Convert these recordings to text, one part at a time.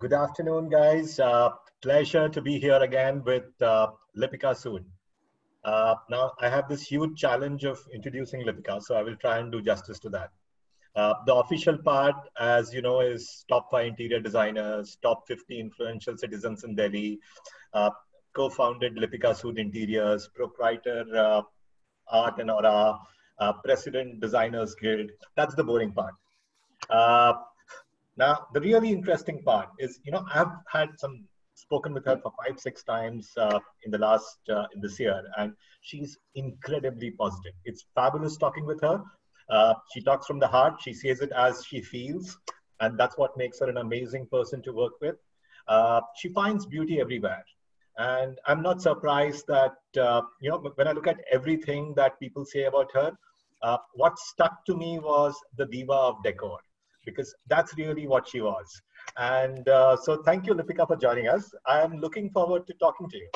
Good afternoon, guys. Pleasure to be here again with Lipika Sud. Now, I have this huge challenge of introducing Lipika, so I will try and do justice to that. The official part, as you know, is top 5 interior designers, top 50 influential citizens in Delhi, co-founded Lipika Sud Interiors, proprietor Art and Aura, president Designers Guild. That's the boring part. Now, the really interesting part is, you know, I've had spoken with her for 5-6 times in this year, and she's incredibly positive. It's fabulous talking with her. She talks from the heart. She says it as she feels, and that's what makes her an amazing person to work with. She finds beauty everywhere. And I'm not surprised that, you know, when I look at everything that people say about her, what stuck to me was the diva of decor, because that's really what she was. And so thank you, Lipika, for joining us. I am looking forward to talking to you.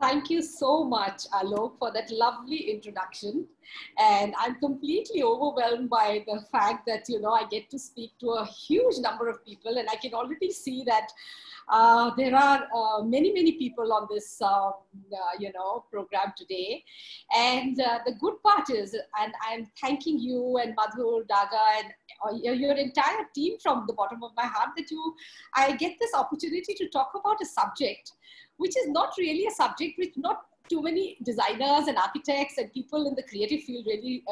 Thank you so much, Alok, for that lovely introduction. And I'm completely overwhelmed by the fact that, you know, I get to speak to a huge number of people, and I can already see that there are many people on this, you know, program today. And the good part is, and I'm thanking you and Madhur Daga and your entire team from the bottom of my heart, that I get this opportunity to talk about a subject which is not really a subject which not too many designers and architects and people in the creative field really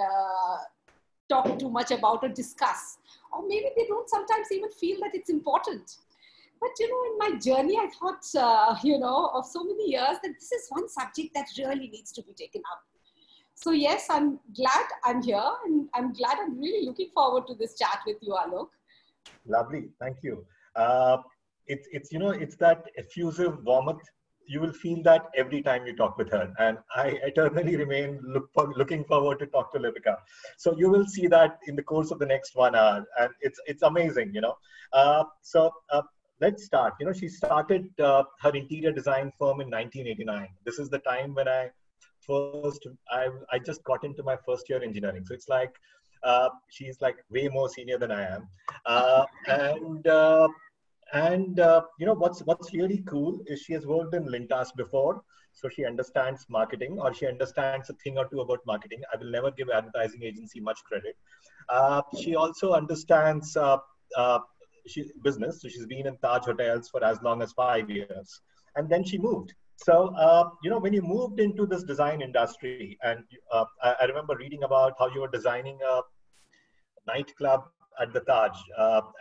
talk too much about or discuss. Or maybe they don't sometimes even feel that it's important. But, you know, in my journey, I thought, you know, of so many years, that this is one subject that really needs to be taken up. So yes, I'm glad I'm here, and I'm really looking forward to this chat with you, Alok. Lovely, thank you. It's you know, it's that effusive warmth. You will feel that every time you talk with her, and I eternally remain looking forward to talk to Lipika. So you will see that in the course of the next 1 hour, and it's amazing, you know. Let's start. You know, she started her interior design firm in 1989. This is the time when I just got into my first year engineering. So it's like, she's like way more senior than I am. You know, what's really cool is she has worked in Lintas before. So she understands marketing, or she understands a thing or two about marketing. I will never give advertising agency much credit. She also understands business. So she's been in Taj hotels for as long as 5 years. And then she moved. So, you know, when you moved into this design industry, and I remember reading about how you were designing a nightclub at the Taj,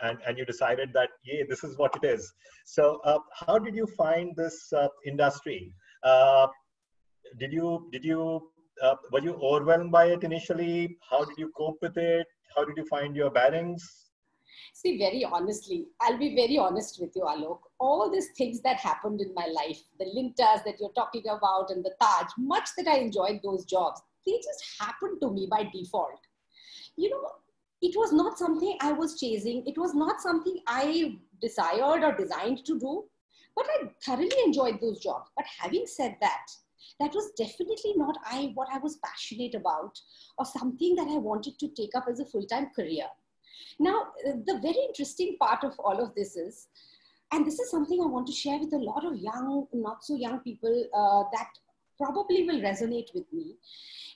and you decided that, yeah, this is what it is. So how did you find this industry? Were you overwhelmed by it initially? How did you cope with it? How did you find your bearings? See, very honestly, I'll be very honest with you, Alok. All these things that happened in my life, the Lintas that you're talking about and the Taj, much that I enjoyed those jobs, they just happened to me by default. You know, it was not something I was chasing. It was not something I desired or designed to do. But I thoroughly enjoyed those jobs. But having said that, that was definitely not what I was passionate about, or something that I wanted to take up as a full-time career. Now, the very interesting part of all of this is, and this is something I want to share with a lot of young, not so young people that probably will resonate with me,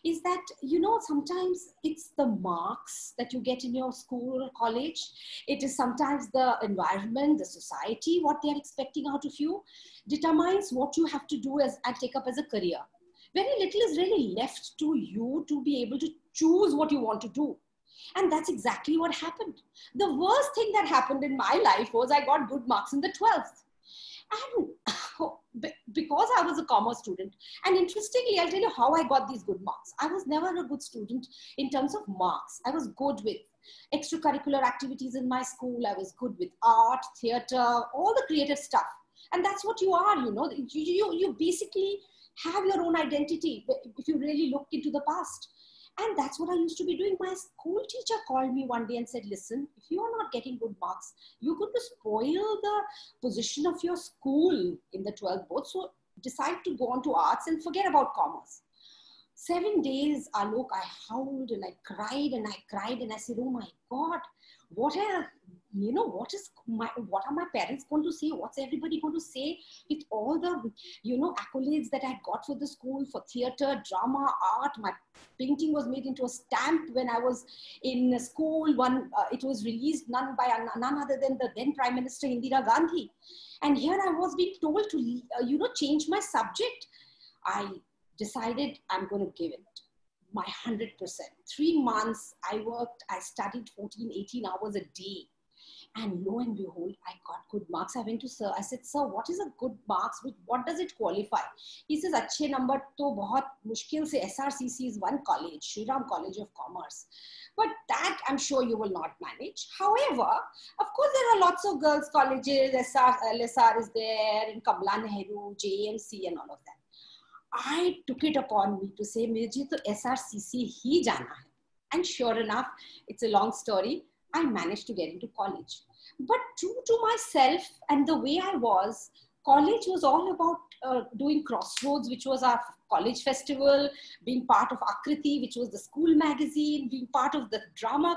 is that, you know, sometimes it's the marks that you get in your school or college. It is sometimes the environment, the society, what they are expecting out of you, determines what you have to do and take up as a career. Very little is really left to you to be able to choose what you want to do. And that's exactly what happened. The worst thing that happened in my life was I got good marks in the 12th. And because I was a commerce student, and interestingly, I'll tell you how I got these good marks. I was never a good student in terms of marks. I was good with extracurricular activities in my school. I was good with art, theater, all the creative stuff. And that's what you are, you know. You basically have your own identity if you really look into the past. And that's what I used to be doing. My school teacher called me one day and said, listen, if you are not getting good marks, you're going to spoil the position of your school in the 12th board. So decide to go on to arts and forget about commerce. 7 days, Alok, I howled and I cried and I cried, and I said, oh my God, what are my parents going to say? What's everybody going to say with all the, accolades that I got for the school, for theater, drama, art? My painting was made into a stamp when I was in school. It was released by none other than the then Prime Minister Indira Gandhi. And here I was being told to, change my subject. I decided I'm going to give it my 100%. 3 months I worked, I studied 14-18 hours a day. And lo and behold, I got good marks. I went to sir, I said, sir, what is a good marks? What does it qualify? He says, achhe number to bahut mushkil se, SRCC is one college, Shriram College of Commerce. But that I'm sure you will not manage. However, of course, there are lots of girls' colleges, LSR is there, and Kamla Nehru, JMC and all of that. I took it upon me to say, mujhe to SRCC hi jana hai. And sure enough, it's a long story. I managed to get into college. But true to myself and the way I was, college was all about doing Crossroads, which was our college festival, being part of Akriti, which was the school magazine, being part of the drama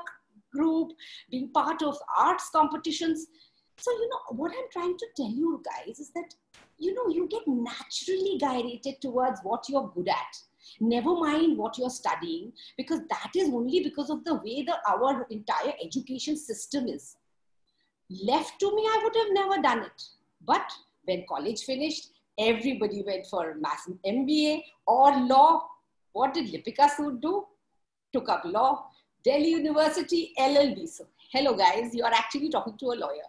group, being part of arts competitions. So, what I'm trying to tell you guys is that, you get naturally guided towards what you're good at. Never mind what you're studying, because that is only because of the way our entire education system is. Left to me, I would have never done it. But when college finished, everybody went for mass MBA or law. What did Lipika Sud do? Took up law. Delhi University, LLB. So, hello guys, you are actually talking to a lawyer.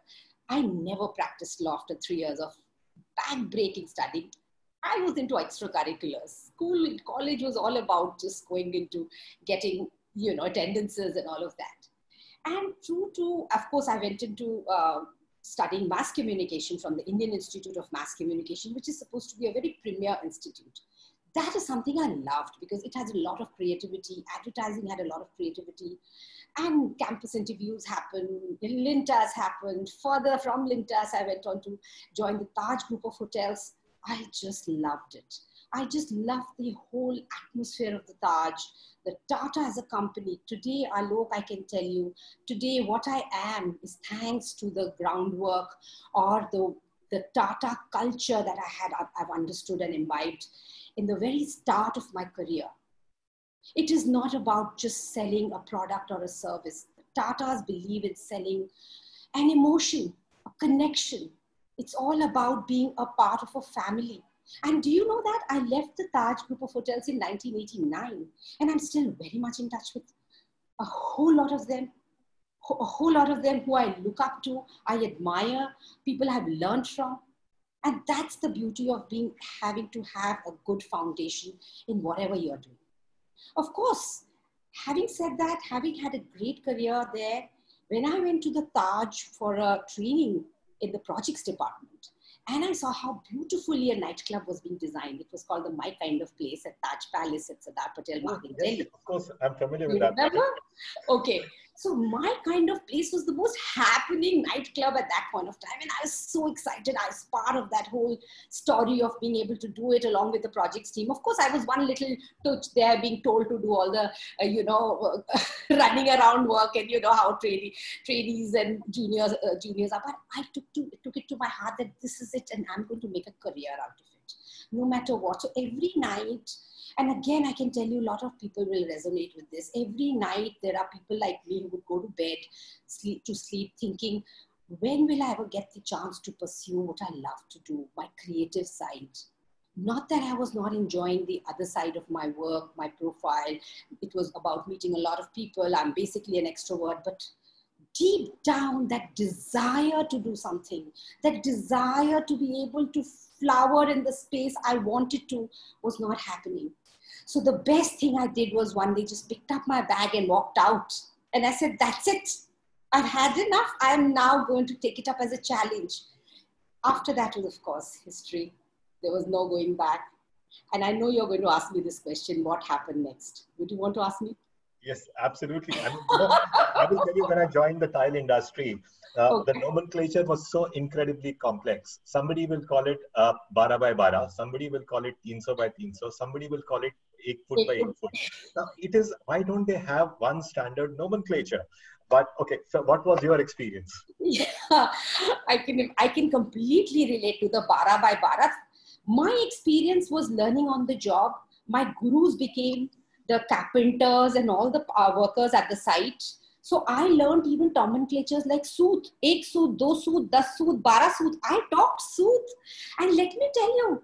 I never practiced law after 3 years of back-breaking studying. I was into extracurriculars. School and college was all about just going into getting, attendances and all of that. And true to, of course, I went into studying mass communication from the Indian Institute of Mass Communication, which is supposed to be a very premier institute. That is something I loved because it has a lot of creativity. Advertising had a lot of creativity. And campus interviews happened, Lintas happened. Further from Lintas, I went on to join the Taj group of hotels. I just loved it. I just loved the whole atmosphere of the Taj, the Tata as a company. Today, Alok, I can tell you, today what I am is thanks to the groundwork or the Tata culture that I had, I've understood and imbibed in the very start of my career. It is not about just selling a product or a service. The Tatas believe in selling an emotion, a connection. It's all about being a part of a family. And do you know that I left the Taj group of hotels in 1989, and I'm still very much in touch with a whole lot of them, who I look up to, I admire, people I've learned from. And that's the beauty of having to have a good foundation in whatever you're doing. Of course, having said that, having had a great career there, when I went to the Taj for a training in the projects department, and I saw how beautifully a nightclub was being designed. It was called the My Kind of Place at Taj Palace at Sardar Patel Market, Delhi. Yes, of course, I'm familiar with that. Remember? Okay, so My Kind of Place was the most happening nightclub at that point of time, and I was so excited. I was part of that whole story of being able to do it along with the projects team. Of course, I was one little touch there, being told to do all the, running around work, and how trainees and juniors are. But I took it to my heart that this is it, and I'm going to make a career out of it, no matter what. So every night, and again, I can tell you, a lot of people will resonate with this. Every night, there are people like me who would go to bed, to sleep, thinking, when will I ever get the chance to pursue what I love to do, my creative side? Not that I was not enjoying the other side of my work, my profile. It was about meeting a lot of people. I'm basically an extrovert, but deep down, that desire to do something, that desire to be able to flower in the space I wanted to, was not happening. So the best thing I did was one day just picked up my bag and walked out. And I said, that's it. I've had enough. I'm now going to take it up as a challenge. After that was, of course, history. There was no going back. And I know you're going to ask me this question, what happened next? Would you want to ask me? Yes, absolutely. I mean, I will tell you, when I joined the tile industry, the nomenclature was so incredibly complex. Somebody will call it 12 by 12. Somebody will call it 300 by 300. Somebody will call it 8 foot by 8 foot. Now, it is, why don't they have one standard nomenclature? But okay, so what was your experience? Yeah, I can completely relate to the 12 by 12. My experience was learning on the job. My gurus became the carpenters and all the workers at the site. So I learned even nomenclatures like sooth, ek sooth, do sooth, 10 sooth, 12 sooth. I taught sooth. And let me tell you,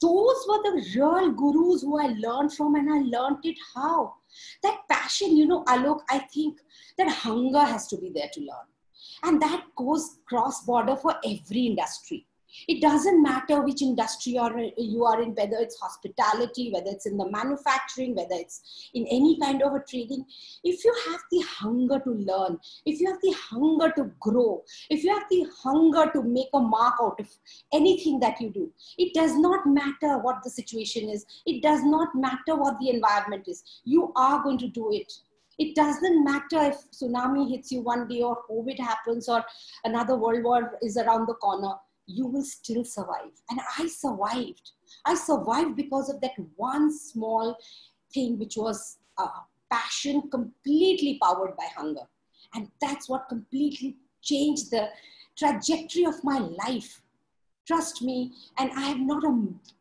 those were the real gurus who I learned from, and I learned it how. That passion, you know, Alok, I think that hunger has to be there to learn. And that goes cross-border for every industry. It doesn't matter which industry you are in, whether it's hospitality, whether it's in the manufacturing, whether it's in any kind of a trading. If you have the hunger to learn, if you have the hunger to grow, if you have the hunger to make a mark out of anything that you do, it does not matter what the situation is. It does not matter what the environment is. You are going to do it. It doesn't matter if tsunami hits you one day or COVID happens or another world war is around the corner. You will still survive. And I survived. I survived because of that one small thing, which was passion completely powered by hunger. And that's what completely changed the trajectory of my life. Trust me. And I have not a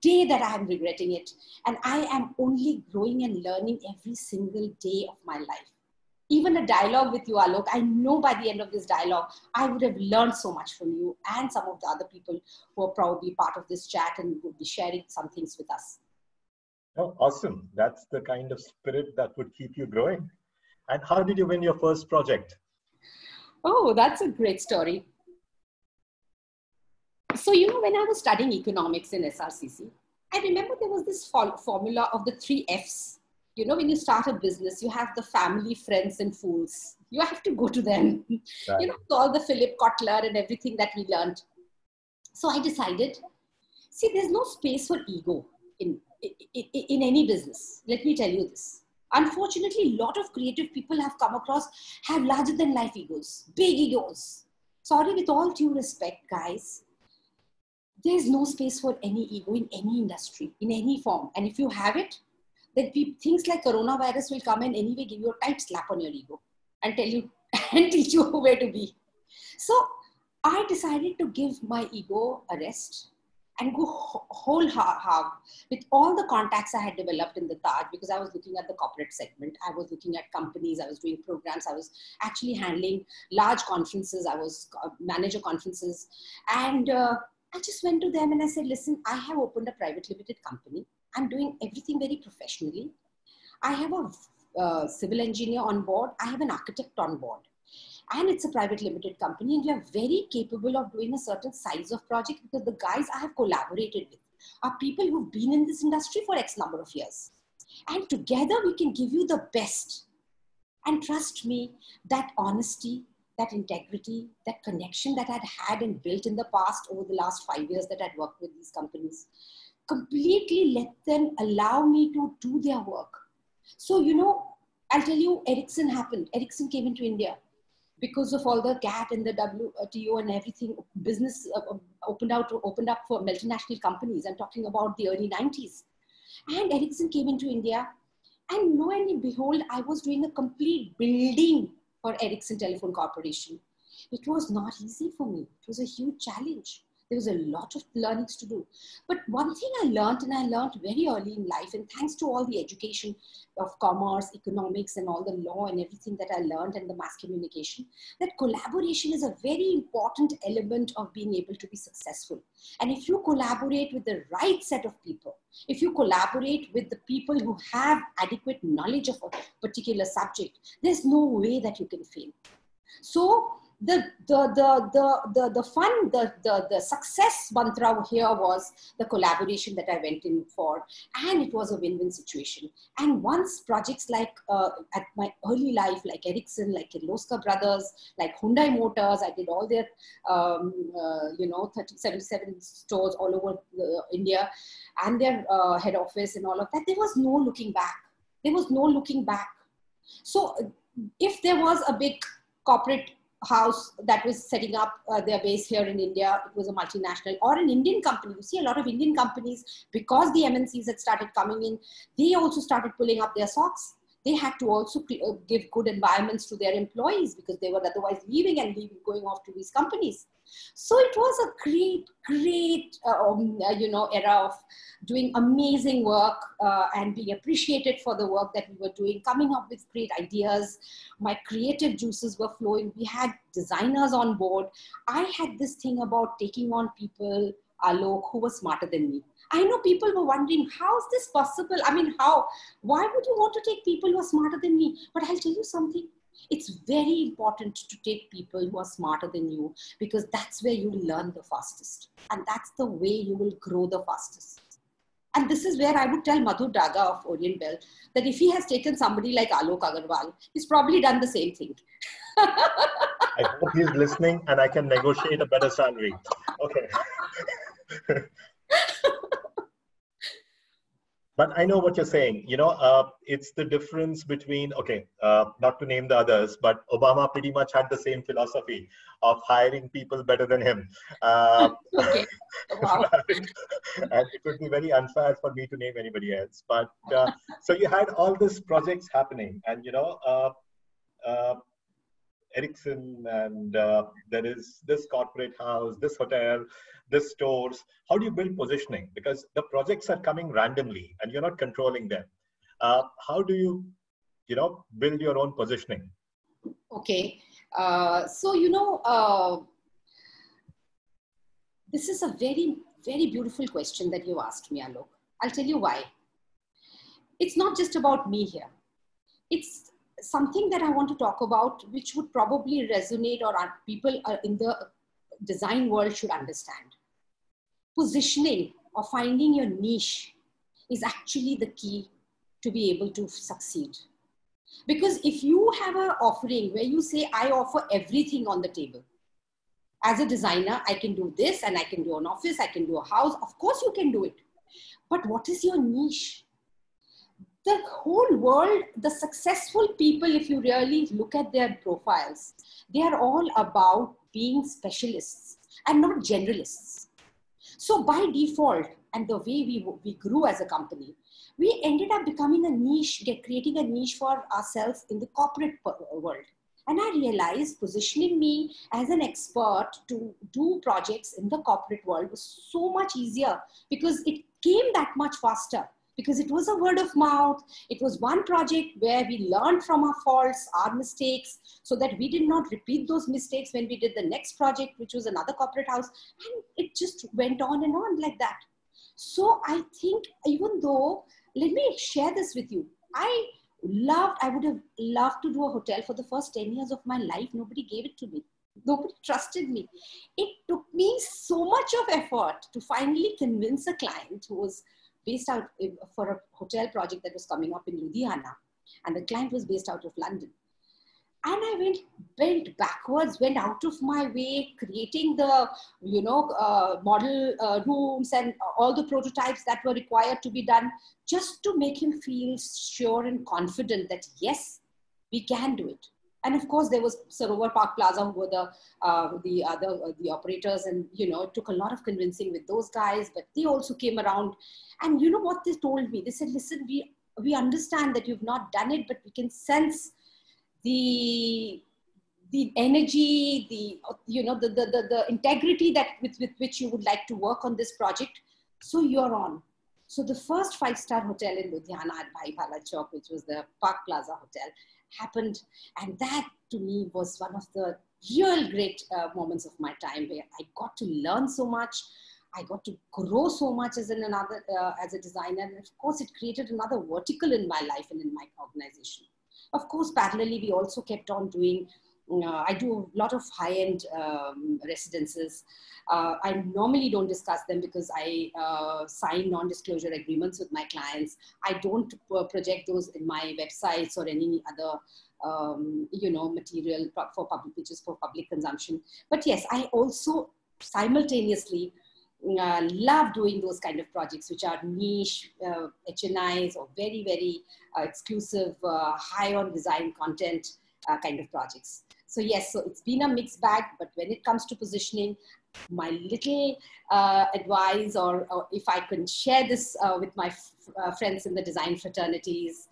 day that I am regretting it. And I am only growing and learning every single day of my life. Even a dialogue with you, Alok, I know by the end of this dialogue, I would have learned so much from you and some of the other people who are probably part of this chat and would be sharing some things with us. Oh, awesome. That's the kind of spirit that would keep you growing. And how did you win your first project? Oh, that's a great story. So, you know, when I was studying economics in SRCC, I remember there was this formula of the 3 F's. You know, when you start a business, you have the family, friends, and fools. You have to go to them. Right. You know, all the Philip Kotler and everything that we learned. So I decided, see, there's no space for ego in any business. Let me tell you this. Unfortunately, a lot of creative people I've come across have larger than life egos, big egos. Sorry, with all due respect, guys. There's no space for any ego in any industry, in any form. And if you have it, then things like coronavirus will come and anyway give you a tight slap on your ego and tell you and teach you where to be. So I decided to give my ego a rest and go whole hog with all the contacts I had developed in the Taj, because I was looking at the corporate segment. I was looking at companies. I was doing programs. I was actually handling large conferences. I was manager conferences. And I just went to them and I said, listen, I have opened a private limited company. I'm doing everything very professionally. I have a civil engineer on board. I have an architect on board. And it's a private limited company. And we are very capable of doing a certain size of project, because the guys I have collaborated with are people who've been in this industry for X number of years. And together we can give you the best. And trust me, that honesty, that integrity, that connection that I'd had and built in the past over the last 5 years that I'd worked with these companies, completely let them allow me to do their work. So, you know, I'll tell you, Ericsson happened. Ericsson came into India because of all the GATT and the WTO and everything. Business opened up for multinational companies. I'm talking about the early 90s. And Ericsson came into India. And lo and behold, I was doing a complete building for Ericsson Telephone Corporation. It was not easy for me. It was a huge challenge. There was a lot of learnings to do. But one thing I learned, and I learned very early in life, and thanks to all the education of commerce, economics, and all the law and everything that I learned, and the mass communication, that collaboration is a very important element of being able to be successful. And if you collaborate with the right set of people, if you collaborate with the people who have adequate knowledge of a particular subject, there's no way that you can fail. So, the success mantra here was the collaboration that I went in for, and it was a win-win situation. And once projects like at my early life, like Ericsson, like Kirloskar Brothers, like Hyundai Motors, I did all their 77 stores all over India, and their head office and all of that. There was no looking back. There was no looking back. So if there was a big corporate house that was setting up their base here in India, it was a multinational or an Indian company. You see a lot of Indian companies, because the MNCs had started coming in, they also started pulling up their socks. they had to also give good environments to their employees, because they were otherwise leaving and going off to these companies. So it was a great, era of doing amazing work and being appreciated for the work that we were doing, coming up with great ideas. My creative juices were flowing. We had designers on board. I had this thing about taking on people, Alok, who were smarter than me. I know people were wondering, how is this possible? I mean, how? Why would you want to take people who are smarter than me? But I'll tell you something. It's very important to take people who are smarter than you, because that's where you learn the fastest. And that's the way you will grow the fastest. And this is where I would tell Madhur Daga of OrientBell that if he has taken somebody like Alok Agarwal, he's probably done the same thing. I hope he's listening and I can negotiate a better salary. Okay. But I know what you're saying, it's the difference between, not to name the others, but Obama pretty much had the same philosophy of hiring people better than him. Okay. Wow. And it would be very unfair for me to name anybody else. But so you had all these projects happening, and, Ericsson, and there is this corporate house, this hotel, this stores. How do you build positioning? Because the projects are coming randomly and you're not controlling them. How do you, build your own positioning? Okay. This is a very, very beautiful question that you asked me, Alok. I'll tell you why. It's not just about me here. It's something that I want to talk about, which would probably resonate or people in the design world should understand. Positioning or finding your niche is actually the key to be able to succeed. Because if you have an offering where you say, I offer everything on the table. As a designer, I can do this and I can do an office, I can do a house. Of course you can do it. But what is your niche? The whole world, the successful people, if you really look at their profiles, they are all about being specialists and not generalists. So by default, and the way we grew as a company, we ended up becoming a niche, creating a niche for ourselves in the corporate world. And I realized positioning me as an expert to do projects in the corporate world was so much easier, because it came that much faster. Because it was a word of mouth. It was one project where we learned from our faults, our mistakes, so that we did not repeat those mistakes when we did the next project, which was another corporate house. And it just went on and on like that. So I think, even though, let me share this with you. I would have loved to do a hotel for the first 10 years of my life. Nobody gave it to me. Nobody trusted me. It took me so much of effort to finally convince a client who was based out for a hotel project that was coming up in Ludhiana. And the client was based out of London. And I went backwards, went out of my way, creating the, model rooms and all the prototypes that were required to be done, just to make him feel sure and confident that, yes, we can do it. And of course, there was Sarovar Park Plaza, who were the operators, and it took a lot of convincing with those guys, but they also came around. And you know what they told me? They said, listen, we understand that you've not done it, but we can sense the energy, the integrity that with which you would like to work on this project. So you're on. So the first 5-star hotel in Ludhiana at Bhai Bala Chok, which was the Park Plaza Hotel, happened, and that to me was one of the real great moments of my time, where I got to learn so much, I got to grow so much as a designer, and of course it created another vertical in my life and in my organization. Of course, parallelly, we also kept on doing. I do a lot of high-end residences. I normally don't discuss them because I sign non-disclosure agreements with my clients. I don't project those in my websites or any other, material for public, which is for public consumption. But yes, I also simultaneously love doing those kind of projects, which are niche HNIs or very, very exclusive, high on design content kind of projects. So yes, so it's been a mixed bag, but when it comes to positioning, my little advice, or if I can share this with my friends in the design fraternities,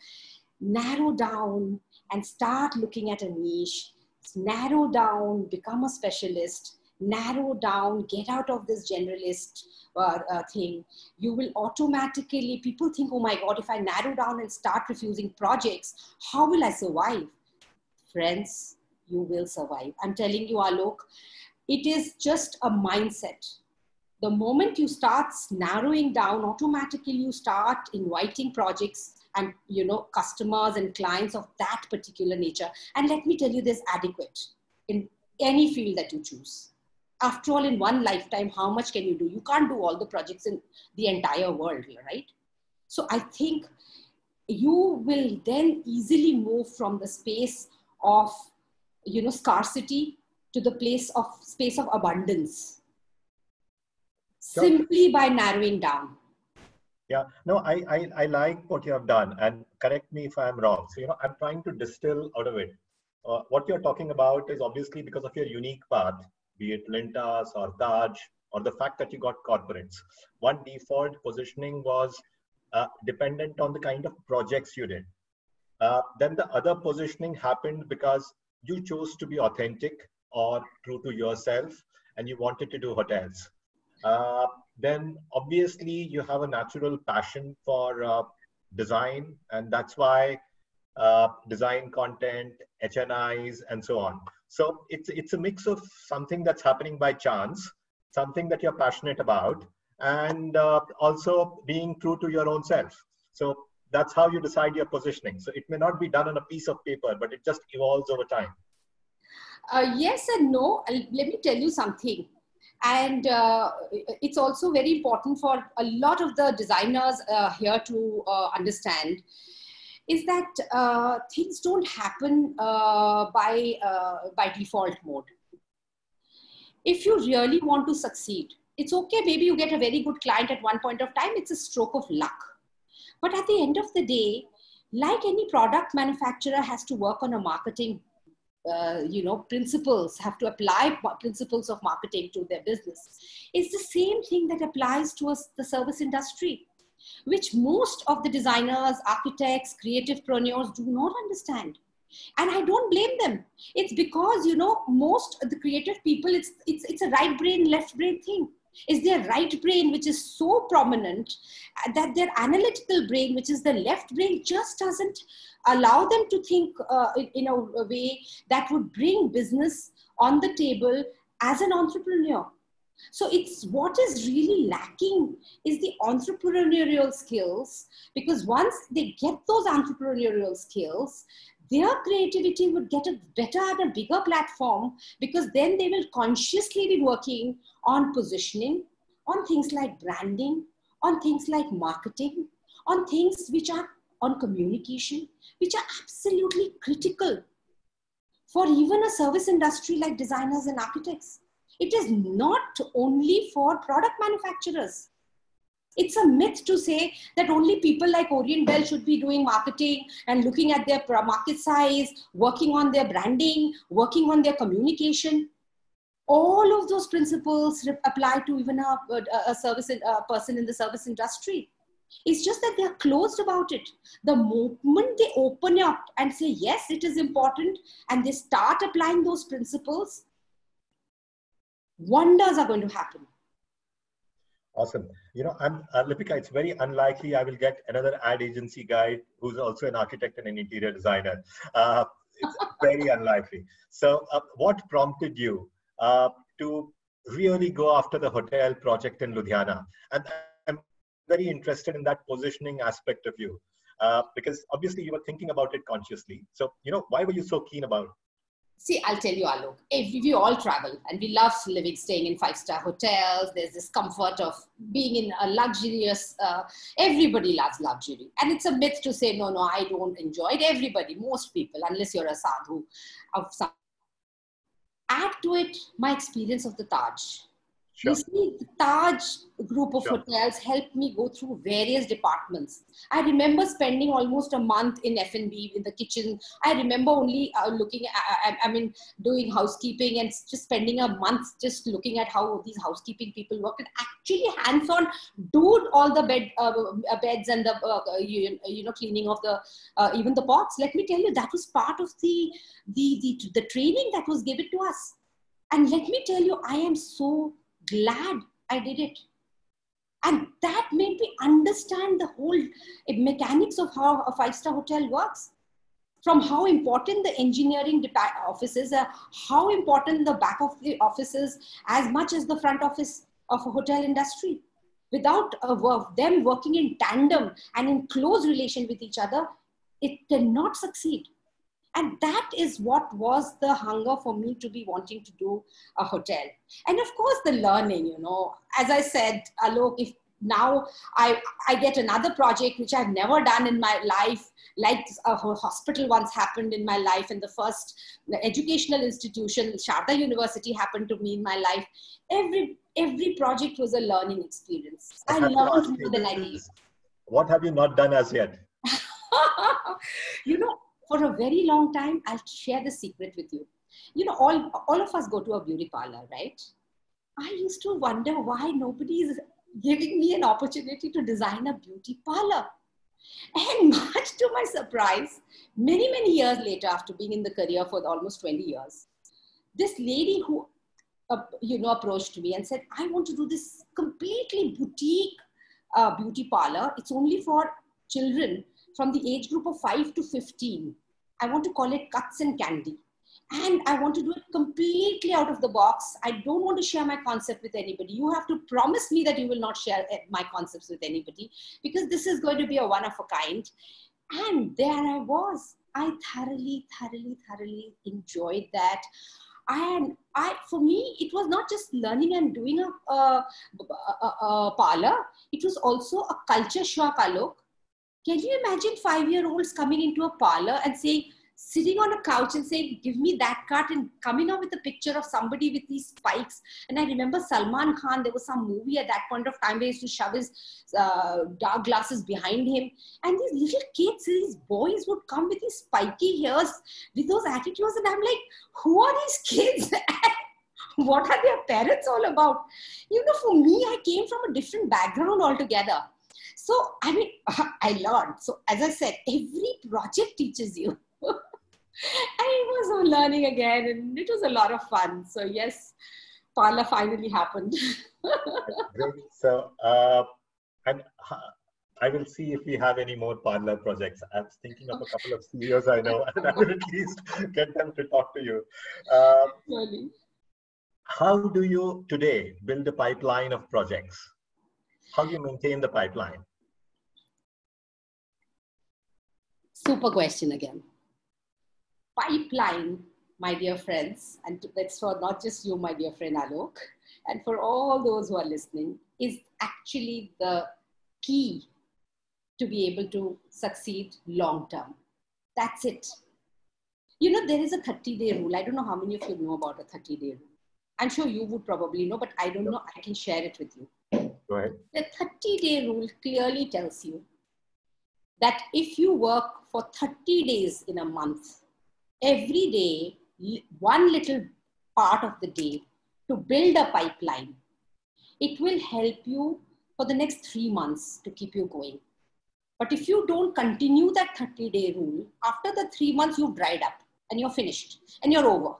narrow down and start looking at a niche, narrow down, become a specialist, narrow down, get out of this generalist thing, you will automatically, people think, oh my God, if I narrow down and start refusing projects, how will I survive? Friends, you will survive. I'm telling you, Alok, it is just a mindset. The moment you start narrowing down, automatically you start inviting projects and, you know, customers and clients of that particular nature. And let me tell you, there's adequate in any field that you choose. After all, in one lifetime, how much can you do? You can't do all the projects in the entire world, right? So I think you will then easily move from the space of, you know, scarcity to the space of abundance. Sure. Simply by narrowing down. Yeah, no, I like what you have done, and correct me if I'm wrong. So, you know, I'm trying to distill out of it. What you're talking about is obviously because of your unique path, be it Lintas or Taj, or the fact that you got corporates. One default positioning was dependent on the kind of projects you did. Then the other positioning happened because you chose to be authentic or true to yourself, and you wanted to do hotels. Then obviously you have a natural passion for design, and that's why design content, HNIs, and so on. So it's a mix of something that's happening by chance, something that you're passionate about, and also being true to your own self. So that's how you decide your positioning. So it may not be done on a piece of paper, but it just evolves over time. Yes and no. Let me tell you something. And it's also very important for a lot of the designers here to understand is that things don't happen by default mode. If you really want to succeed, it's okay, maybe you get a very good client at one point of time, it's a stroke of luck. But at the end of the day, like any product manufacturer has to work on a marketing, you know, principles, have to apply principles of marketing to their business. It's the same thing that applies to us, the service industry, which most of the designers, architects, creativepreneurs do not understand. And I don't blame them. It's because, you know, most of the creative people, it's a right brain, left brain thing. It's their right brain, which is so prominent, that their analytical brain, which is the left brain, just doesn't allow them to think in a way that would bring business on the table as an entrepreneur. So it's what is really lacking is the entrepreneurial skills, because once they get those entrepreneurial skills, their creativity would get a better and a bigger platform, because then they will consciously be working on positioning, on things like branding, on things like marketing, on things which are on communication, which are absolutely critical for even a service industry like designers and architects. It is not only for product manufacturers. It's a myth to say that only people like OrientBell should be doing marketing and looking at their market size, working on their branding, working on their communication. All of those principles apply to even a person in the service industry. It's just that they're closed about it. The moment they open up and say, yes, it is important, and they start applying those principles, wonders are going to happen. Awesome. You know, I'm Lipika, it's very unlikely I will get another ad agency guy who's also an architect and an interior designer. It's very unlikely. So what prompted you to really go after the hotel project in Ludhiana? And I'm very interested in that positioning aspect of you, because obviously you were thinking about it consciously. So, you know, why were you so keen about it? See, I'll tell you, Alok, we all travel and we love staying in five-star hotels. There's this comfort of being in a luxurious, everybody loves luxury. And it's a myth to say, no, I don't enjoy it. Everybody, most people, unless you're a sadhu of some. Add to it my experience of the Taj. Sure. You see, the Taj group of hotels helped me go through various departments. I remember spending almost a month in F&B, in the kitchen. I remember only looking at, doing housekeeping and just spending a month just looking at how these housekeeping people work and actually hands-on do all the beds and the, cleaning of the, even the pots. Let me tell you, that was part of the training that was given to us. And let me tell you, I am so glad I did it. And that made me understand the whole mechanics of how a five-star hotel works. From how important the engineering offices are, how important the back of the offices, as much as the front office of a hotel industry. Without them working in tandem and in close relation with each other, it cannot succeed. And that is what was the hunger for me to be wanting to do a hotel. And of course, the learning, you know, as I said, Alok, if now I get another project, which I've never done in my life, like a hospital once happened in my life, and the first educational institution, Sharda University, happened to me in my life. Every project was a learning experience. I learned more than I did. What have you not done as yet? You know, for a very long time, I'll share the secret with you. You know, all of us go to a beauty parlor, right? I used to wonder why nobody is giving me an opportunity to design a beauty parlor. And much to my surprise, many, many years later, after being in the career for almost 20 years, this lady who, approached me and said, I want to do this completely boutique beauty parlor. It's only for children from the age group of 5 to 15. I want to call it Cuts and Candy. And I want to do it completely out of the box. I don't want to share my concept with anybody. You have to promise me that you will not share my concepts with anybody, because this is going to be a one of a kind. And there I was. I thoroughly enjoyed that. And for me, it was not just learning and doing a parlor. It was also a culture shock, Alok. Can you imagine 5-year-olds coming into a parlor and saying, sitting on a couch and saying, give me that cut, and coming up with a picture of somebody with these spikes. And I remember Salman Khan, there was some movie at that point of time where he used to shove his dark glasses behind him. And these little kids, these boys would come with these spiky hairs, with those attitudes. And I'm like, who are these kids? What are their parents all about? You know, for me, I came from a different background altogether. So, I mean, I learned. So, as I said, every project teaches you. And it was learning again, and it was a lot of fun. So, yes, parlor finally happened. Great. So, and I will see if we have any more parlor projects. I'm thinking of a couple of CEOs I know, and I will at least get them to talk to you. How do you today build a pipeline of projects? How do you maintain the pipeline? Super question again. Pipeline, my dear friends, and that's for not just you, my dear friend Alok, and for all those who are listening, is actually the key to be able to succeed long term. That's it. You know, there is a 30-day rule. I don't know how many of you know about a 30-day rule. I'm sure you would probably know, but I don't know. I can share it with you. Right. The 30-day rule clearly tells you that if you work for 30 days in a month, every day, one little part of the day to build a pipeline, it will help you for the next 3 months to keep you going. But if you don't continue that 30-day rule, after the 3 months, you've dried up and you're finished and you're over.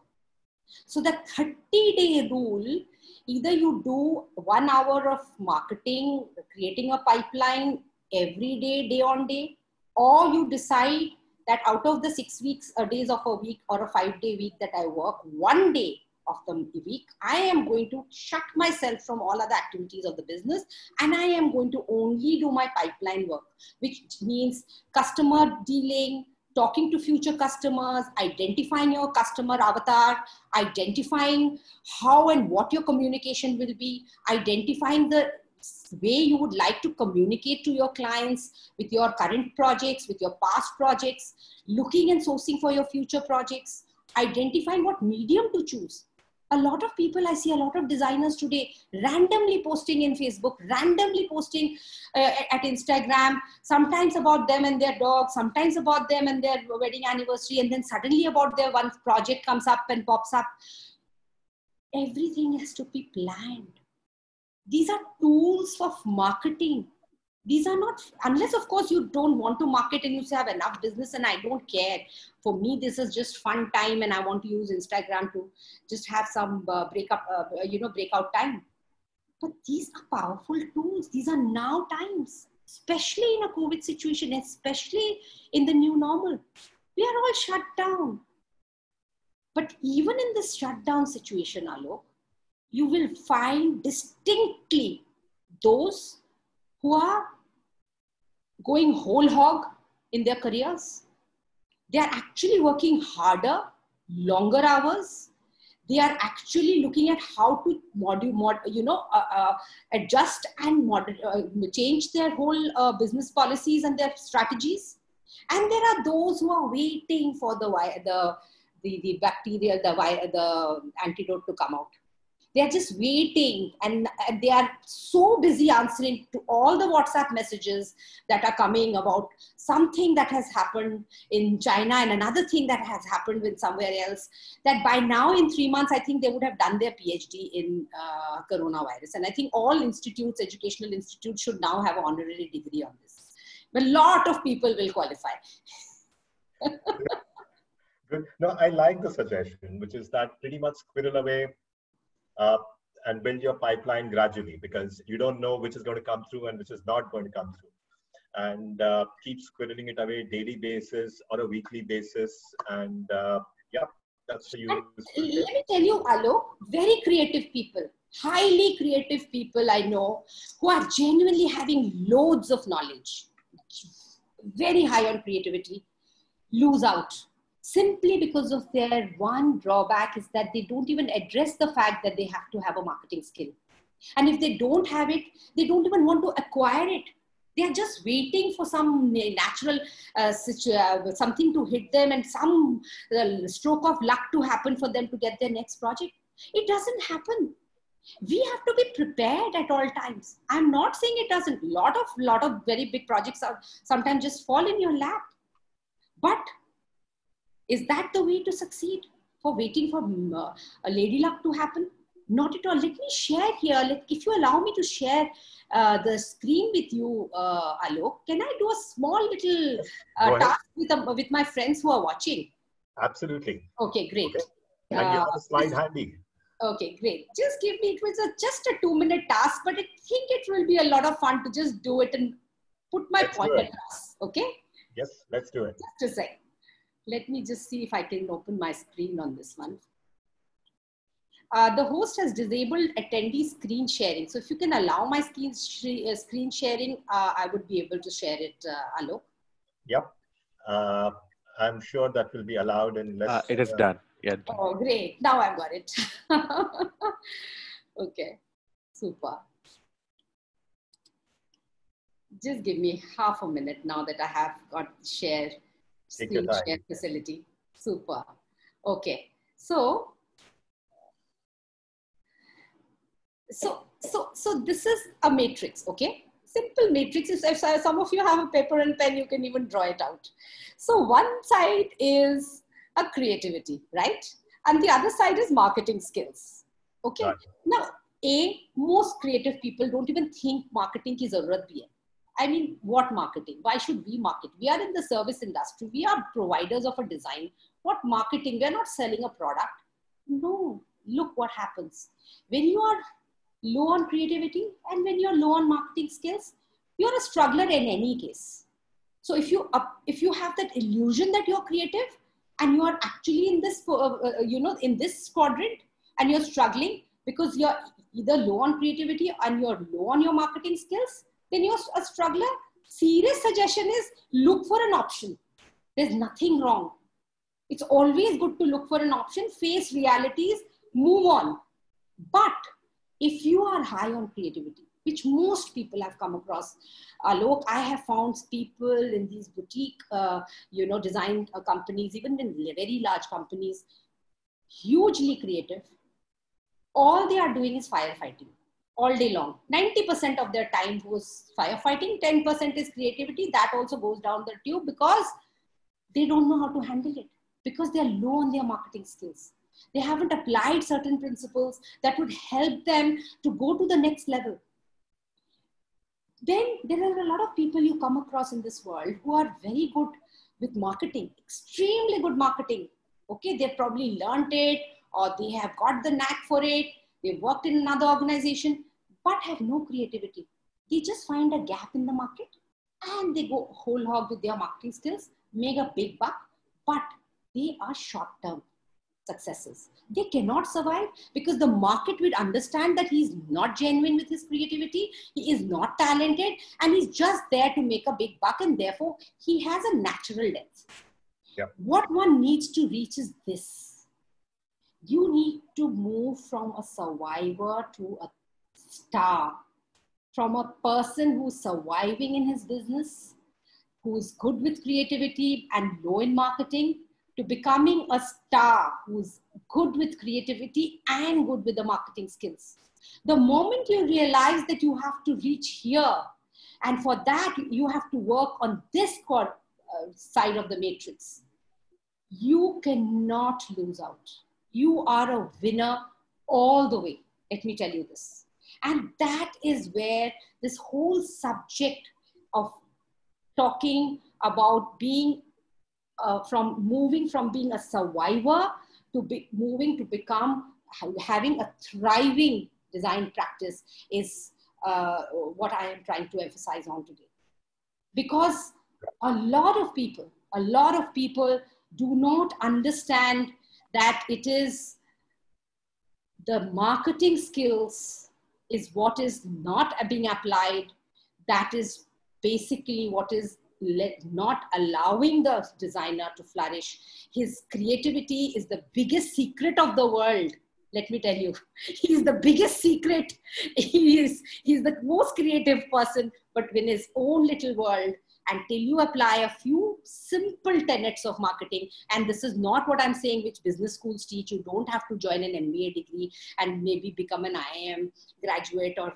So the 30-day rule, either you do 1 hour of marketing, creating a pipeline every day, day on day, or you decide that out of the 6 weeks, days of a week or a 5-day week that I work, 1 day of the week, I am going to shut myself from all other activities of the business, and I am going to only do my pipeline work, which means customer dealing, talking to future customers, identifying your customer avatar, identifying how and what your communication will be, identifying the way you would like to communicate to your clients with your current projects, with your past projects, looking and sourcing for your future projects, identifying what medium to choose. a lot of people, I see a lot of designers today randomly posting in Facebook, randomly posting at Instagram, sometimes about them and their dog, sometimes about them and their wedding anniversary, and then suddenly about their one project comes up and pops up. Everything has to be planned. These are tools of marketing. These are not, unless of course you don't want to market and you say I have enough business and I don't care. For me, this is just fun time and I want to use Instagram to just have some breakout time. But these are powerful tools. These are now times, especially in a COVID situation, especially in the new normal. We are all shut down. But even in this shutdown situation, Alok, you will find distinctly those who are going whole hog in their careers. They are actually working harder, longer hours. They are actually looking at how to adjust and change their whole business policies and their strategies. And there are those who are waiting for the bacteria, the antidote to come out. They are just waiting, and they are so busy answering to all the WhatsApp messages that are coming about something that has happened in China and another thing that has happened in somewhere else, that by now in 3 months, I think they would have done their PhD in coronavirus. And I think all institutes, educational institutes, should now have an honorary degree on this. But a lot of people will qualify. No, I like the suggestion, which is that pretty much squirrel away and build your pipeline gradually, because you don't know which is going to come through and which is not going to come through, and keep squirreling it away daily basis or a weekly basis. And yeah, that's for you. Let me tell you, Alok, very creative people, highly creative people I know who are genuinely having loads of knowledge, very high on creativity, lose out. Simply because of their one drawback is that they don't even address the fact that they have to have a marketing skill. And if they don't have it, they don't even want to acquire it. They are just waiting for some natural something to hit them and some stroke of luck to happen for them to get their next project. It doesn't happen. We have to be prepared at all times. I'm not saying it doesn't. Lot of very big projects are sometimes just fall in your lap. But is that the way to succeed? For waiting for a lady luck to happen? Not at all. Let me share here. If you allow me to share the screen with you, Alok, can I do a small little task with my friends who are watching? Absolutely. Okay, great. Okay. And you have a slide handy. Okay, great. Just give me, it was just a 2-minute task, but I think it will be a lot of fun to just do it and put my point across. Okay? Yes, let's do it. Just a second. Let me just see if I can open my screen on this one. The host has disabled attendee screen sharing. So if you can allow my screen sharing, I would be able to share it, Alok. Yep. I'm sure that will be allowed. It is done. Yeah. Oh, great. Now I've got it. Okay. Super. Just give me half a minute now that I have got share. Screen share facility. Super. Okay. So this is a matrix. Okay. Simple matrix. If some of you have a paper and pen, you can even draw it out. So one side is a creativity, right? And the other side is marketing skills. Okay. Right. Now, most creative people don't even think marketing ki zarurat bhi hai. I mean, what marketing? Why should we market? We are in the service industry. We are providers of a design. What marketing? We are not selling a product. No. Look what happens. When you are low on creativity and when you are low on marketing skills, you are a struggler in any case. So if you have that illusion that you are creative and you are actually in this in this quadrant and you are struggling because you are either low on creativity and you are low on your marketing skills, then you're a struggler. Serious suggestion is look for an option. There's nothing wrong. It's always good to look for an option, face realities, move on. But if you are high on creativity, which most people have come across, Alok, I have found people in these boutique, design companies, even in very large companies, hugely creative, all they are doing is firefighting all day long. 90% of their time goes firefighting, 10% is creativity. That also goes down the tube because they don't know how to handle it, because they're low on their marketing skills. They haven't applied certain principles that would help them to go to the next level. Then there are a lot of people you come across in this world who are very good with marketing, extremely good marketing. Okay, they've probably learned it or they have got the knack for it. They've worked in another organization, but have no creativity. They just find a gap in the market and they go whole hog with their marketing skills, make a big buck, but they are short-term successes. They cannot survive because the market will understand that he's not genuine with his creativity, he is not talented, and he's just there to make a big buck, and therefore he has a natural death. Yeah. What one needs to reach is this. You need to move from a survivor to a star, from a person who's surviving in his business, who's good with creativity and low in marketing, to becoming a star who's good with creativity and good with the marketing skills. The moment you realize that you have to reach here, and for that you have to work on this side of the matrix, you cannot lose out. You are a winner all the way. Let me tell you this. And that is where this whole subject of talking about being moving from being a survivor to having a thriving design practice is what I am trying to emphasize on today. Because a lot of people do not understand that it is the marketing skills is what is not being applied. That is basically what is not allowing the designer to flourish. His creativity is the biggest secret of the world. Let me tell you, he is the biggest secret. He's the most creative person, but in his own little world, until you apply a few simple tenets of marketing. And this is not what I'm saying, which business schools teach. You don't have to join an MBA degree and maybe become an IIM graduate. Or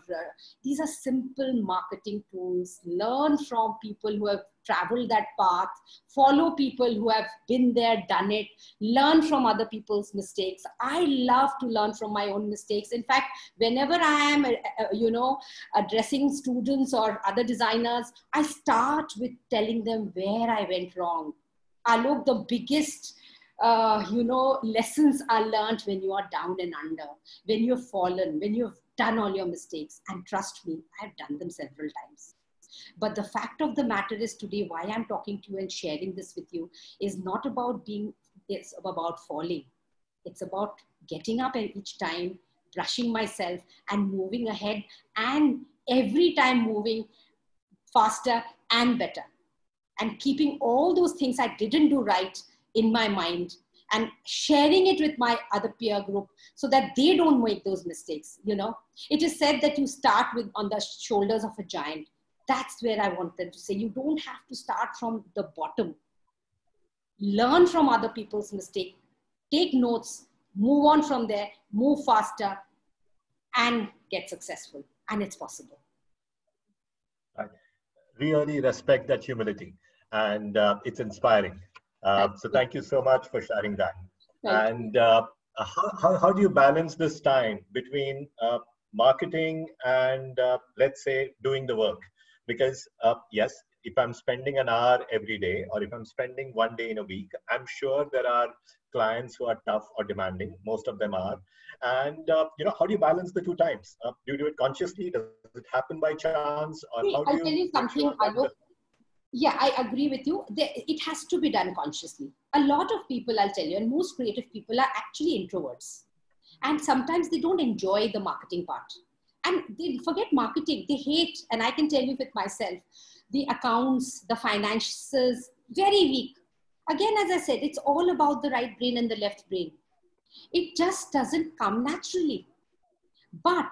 these are simple marketing tools. Learn from people who have traveled that path. Follow people who have been there, done it. Learn from other people's mistakes. I love to learn from my own mistakes. In fact, whenever I am, addressing students or other designers, I start with telling them where I went wrong. Alok, the biggest, lessons are learned when you are down and under, when you've fallen, when you've done all your mistakes. And trust me, I've done them several times. But the fact of the matter is today, why I'm talking to you and sharing this with you is not about being, it's about falling. It's about getting up and each time, brushing myself and moving ahead, and every time moving faster and better, and keeping all those things I didn't do right in my mind and sharing it with my other peer group so that they don't make those mistakes. You know, it is said that you start with on the shoulders of a giant. That's where I want them to say, you don't have to start from the bottom. Learn from other people's mistakes, take notes, move on from there, move faster, and get successful. And it's possible. Right. Really respect that humility, and it's inspiring. So thank you so much for sharing that. And how do you balance this time between marketing and let's say doing the work? Because yes, if I'm spending an hour every day, or if I'm spending one day in a week, I'm sure there are clients who are tough or demanding. Most of them are. And how do you balance the two times? Do you do it consciously? Does it happen by chance? Or how do you tell you something, Alok. Yeah, I agree with you. It has to be done consciously. A lot of people, I'll tell you, and most creative people are actually introverts. And sometimes they don't enjoy the marketing part. And they forget marketing. They hate, and I can tell you with myself, the accounts, the finances, very weak. Again, as I said, it's all about the right brain and the left brain. It just doesn't come naturally. But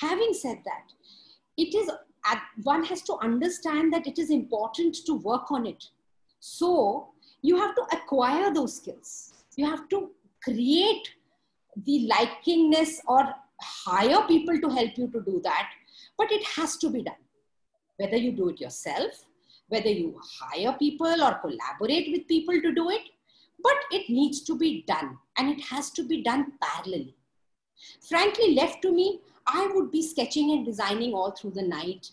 having said that, one has to understand that it is important to work on it. So you have to acquire those skills. You have to create the likingness or hire people to help you to do that, but it has to be done. Whether you do it yourself, whether you hire people or collaborate with people to do it, but it needs to be done and it has to be done parallelly. Frankly, left to me, I would be sketching and designing all through the night.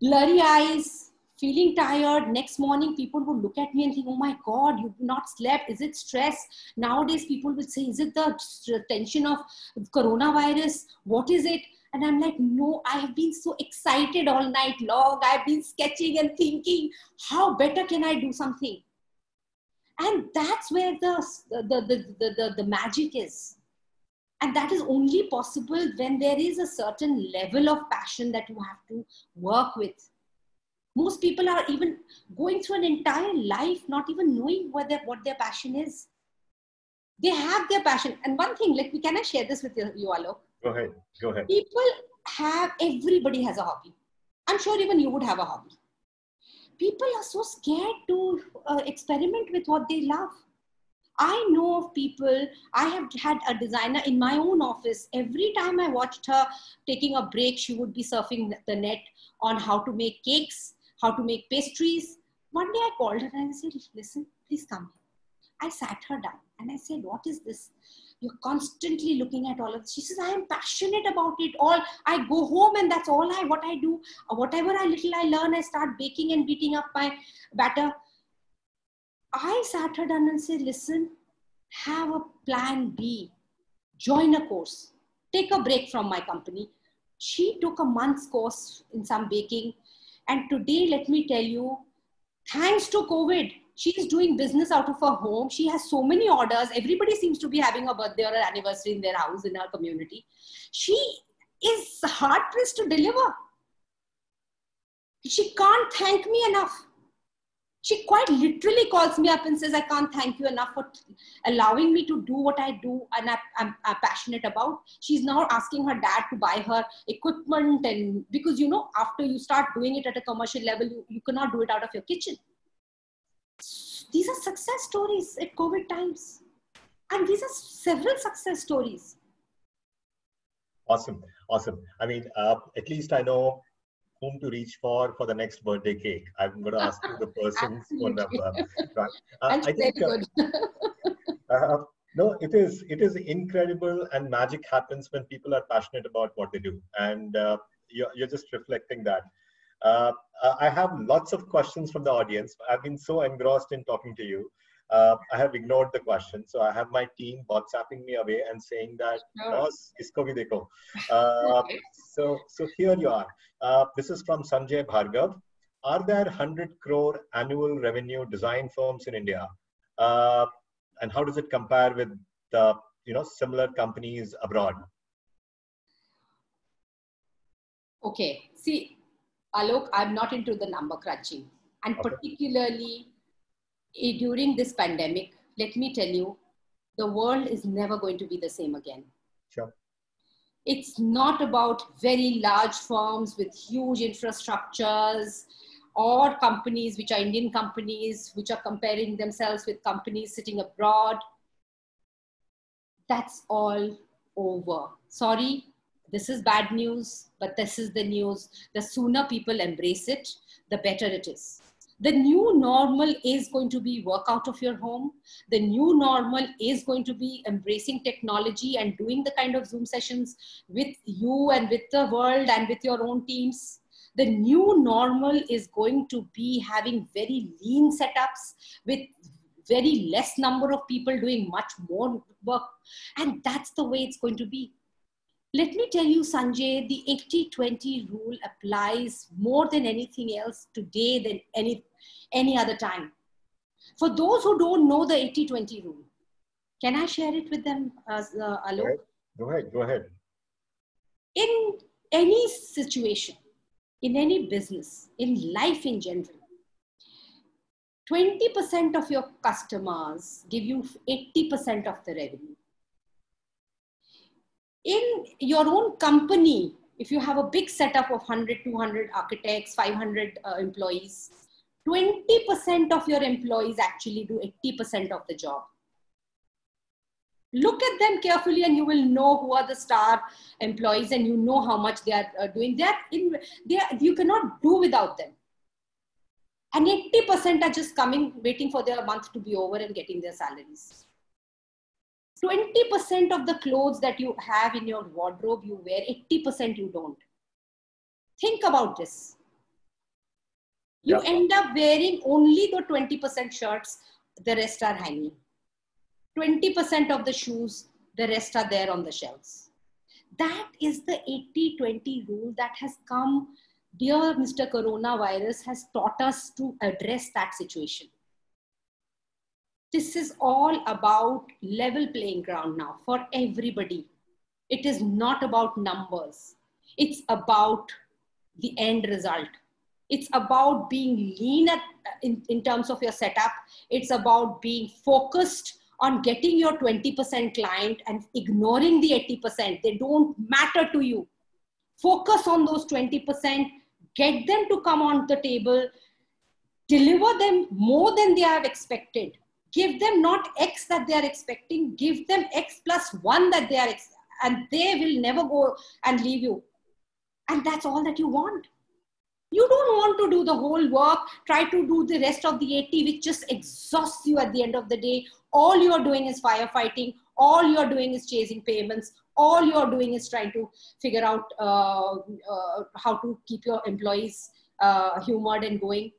Blurry eyes, feeling tired. Next morning, people would look at me and think, oh my God, you've not slept. Is it stress? Nowadays, people will say, is it the tension of coronavirus? What is it? And I'm like, no, I have been so excited all night long. I've been sketching and thinking, how better can I do something? And that's where the magic is. And that is only possible when there is a certain level of passion that you have to work with. Most people are even going through an entire life not even knowing what their passion is. They have their passion. And one thing, like, can I share this with you, Alok? Go ahead, go ahead. Everybody has a hobby. I'm sure even you would have a hobby. People are so scared to experiment with what they love. I know of people, I have had a designer in my own office. Every time I watched her taking a break, she would be surfing the net on how to make cakes, how to make pastries. One day I called her and I said, listen, please come here. I sat her down and I said, what is this? You're constantly looking at all of this. She says, I am passionate about it all. I go home and that's all what I do. Whatever I learn, I start baking and beating up my batter. I sat her down and said, listen, have a plan B, join a course, take a break from my company. She took a month's course in some baking. And today, let me tell you, thanks to COVID, she's doing business out of her home. She has so many orders. Everybody seems to be having a birthday or an anniversary in their house, in her community. She is hard-pressed to deliver. She can't thank me enough. She quite literally calls me up and says, I can't thank you enough for allowing me to do what I do and I'm passionate about. She's now asking her dad to buy her equipment, and because, you know, after you start doing it at a commercial level, you cannot do it out of your kitchen. These are success stories at COVID times. And these are several success stories. Awesome. Awesome. I mean, at least I know whom to reach for the next birthday cake. I'm going to ask you the person's phone number. I think, very good. No, it is incredible, and magic happens when people are passionate about what they do. And you're just reflecting that. I have lots of questions from the audience. I've been so engrossed in talking to you. I have ignored the question. So I have my team WhatsApping me away and saying that, isko bhi dekho. So here you are. This is from Sanjay Bhargav. Are there 100 crore annual revenue design firms in India? And how does it compare with the, similar companies abroad? Okay. See, Alok, I'm not into the number crunching. And particularly, during this pandemic, let me tell you, the world is never going to be the same again. Sure. It's not about very large firms with huge infrastructures or companies which are Indian companies, which are comparing themselves with companies sitting abroad. That's all over. Sorry, this is bad news, but this is the news. The sooner people embrace it, the better it is. The new normal is going to be work out of your home. The new normal is going to be embracing technology and doing the kind of Zoom sessions with you and with the world and with your own teams. The new normal is going to be having very lean setups with very less number of people doing much more work. And that's the way it's going to be. Let me tell you, Sanjay, the 80-20 rule applies more than anything else today than any other time. For those who don't know the 80-20 rule, can I share it with them, Alok? Go ahead. In any situation, in any business, in life in general, 20% of your customers give you 80% of the revenue. In your own company, if you have a big setup of 100, 200 architects, 500 employees, 20% of your employees actually do 80% of the job. Look at them carefully and you will know who are the star employees and you know how much they are doing. You cannot do without them. And 80% are just coming, waiting for their month to be over and getting their salaries. 20% of the clothes that you have in your wardrobe, you wear, 80% you don't. Think about this. You end up wearing only the 20% shirts, the rest are hanging. 20% of the shoes, the rest are there on the shelves. That is the 80-20 rule that has come. Dear Mr. Coronavirus has taught us to address that situation. This is all about level playing ground now for everybody. It is not about numbers. It's about the end result. It's about being lean in terms of your setup. It's about being focused on getting your 20% client and ignoring the 80%. They don't matter to you. Focus on those 20%, get them to come on the table, deliver them more than they have expected. Give them not X that they are expecting, give them X plus one that they are, and they will never go and leave you. And that's all that you want. You don't want to do the whole work, try to do the rest of the 80, which just exhausts you at the end of the day. All you are doing is firefighting. All you are doing is chasing payments. All you are doing is trying to figure out how to keep your employees humored and going.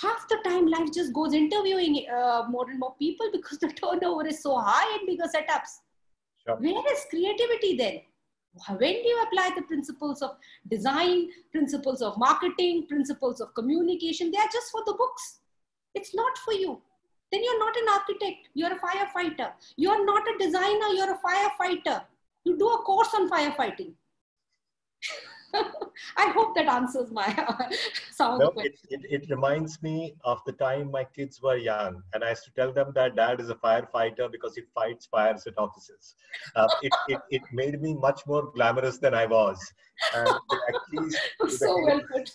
Half the time life just goes interviewing more and more people because the turnover is so high in bigger setups. Sure. Where is creativity then? When do you apply the principles of design, principles of marketing, principles of communication? They are just for the books. It's not for you. Then you're not an architect, you're a firefighter. You're not a designer, you're a firefighter. You do a course on firefighting. I hope that answers my some of the questions. It reminds me of the time my kids were young and I used to tell them that dad is a firefighter because he fights fires at offices. It made me much more glamorous than I was. So well put.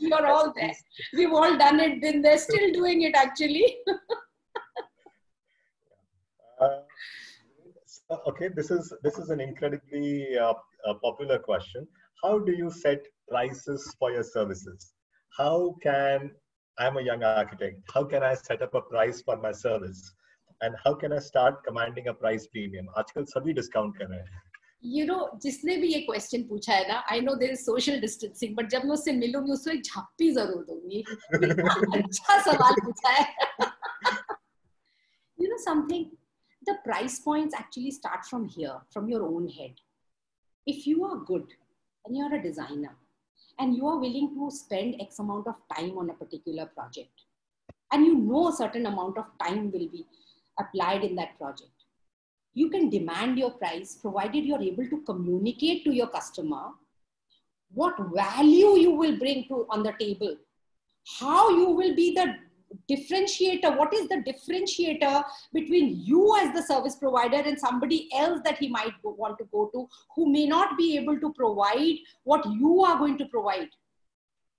We are all there. We've all done it, then they're still doing it actually. Okay, this is an incredibly popular question. How do you set prices for your services? How can, I'm a young architect, how can I set up a price for my service? And how can I start commanding a price premium? Aajkal sabhi discount kar rahe hain. You know, jisne bhi ye question pucha hai na, I know there is social distancing, but jab main usse milungi, usko ek jhappi zarur dungi. Achha sawal pucha hai. You know something? The price points actually start from here, from your own head. If you are good, and you're a designer, and you are willing to spend X amount of time on a particular project, and you know a certain amount of time will be applied in that project, you can demand your price, provided you're able to communicate to your customer what value you will bring to on the table, how you will be the differentiator, what is the differentiator between you as the service provider and somebody else that he might want to go to, who may not be able to provide what you are going to provide.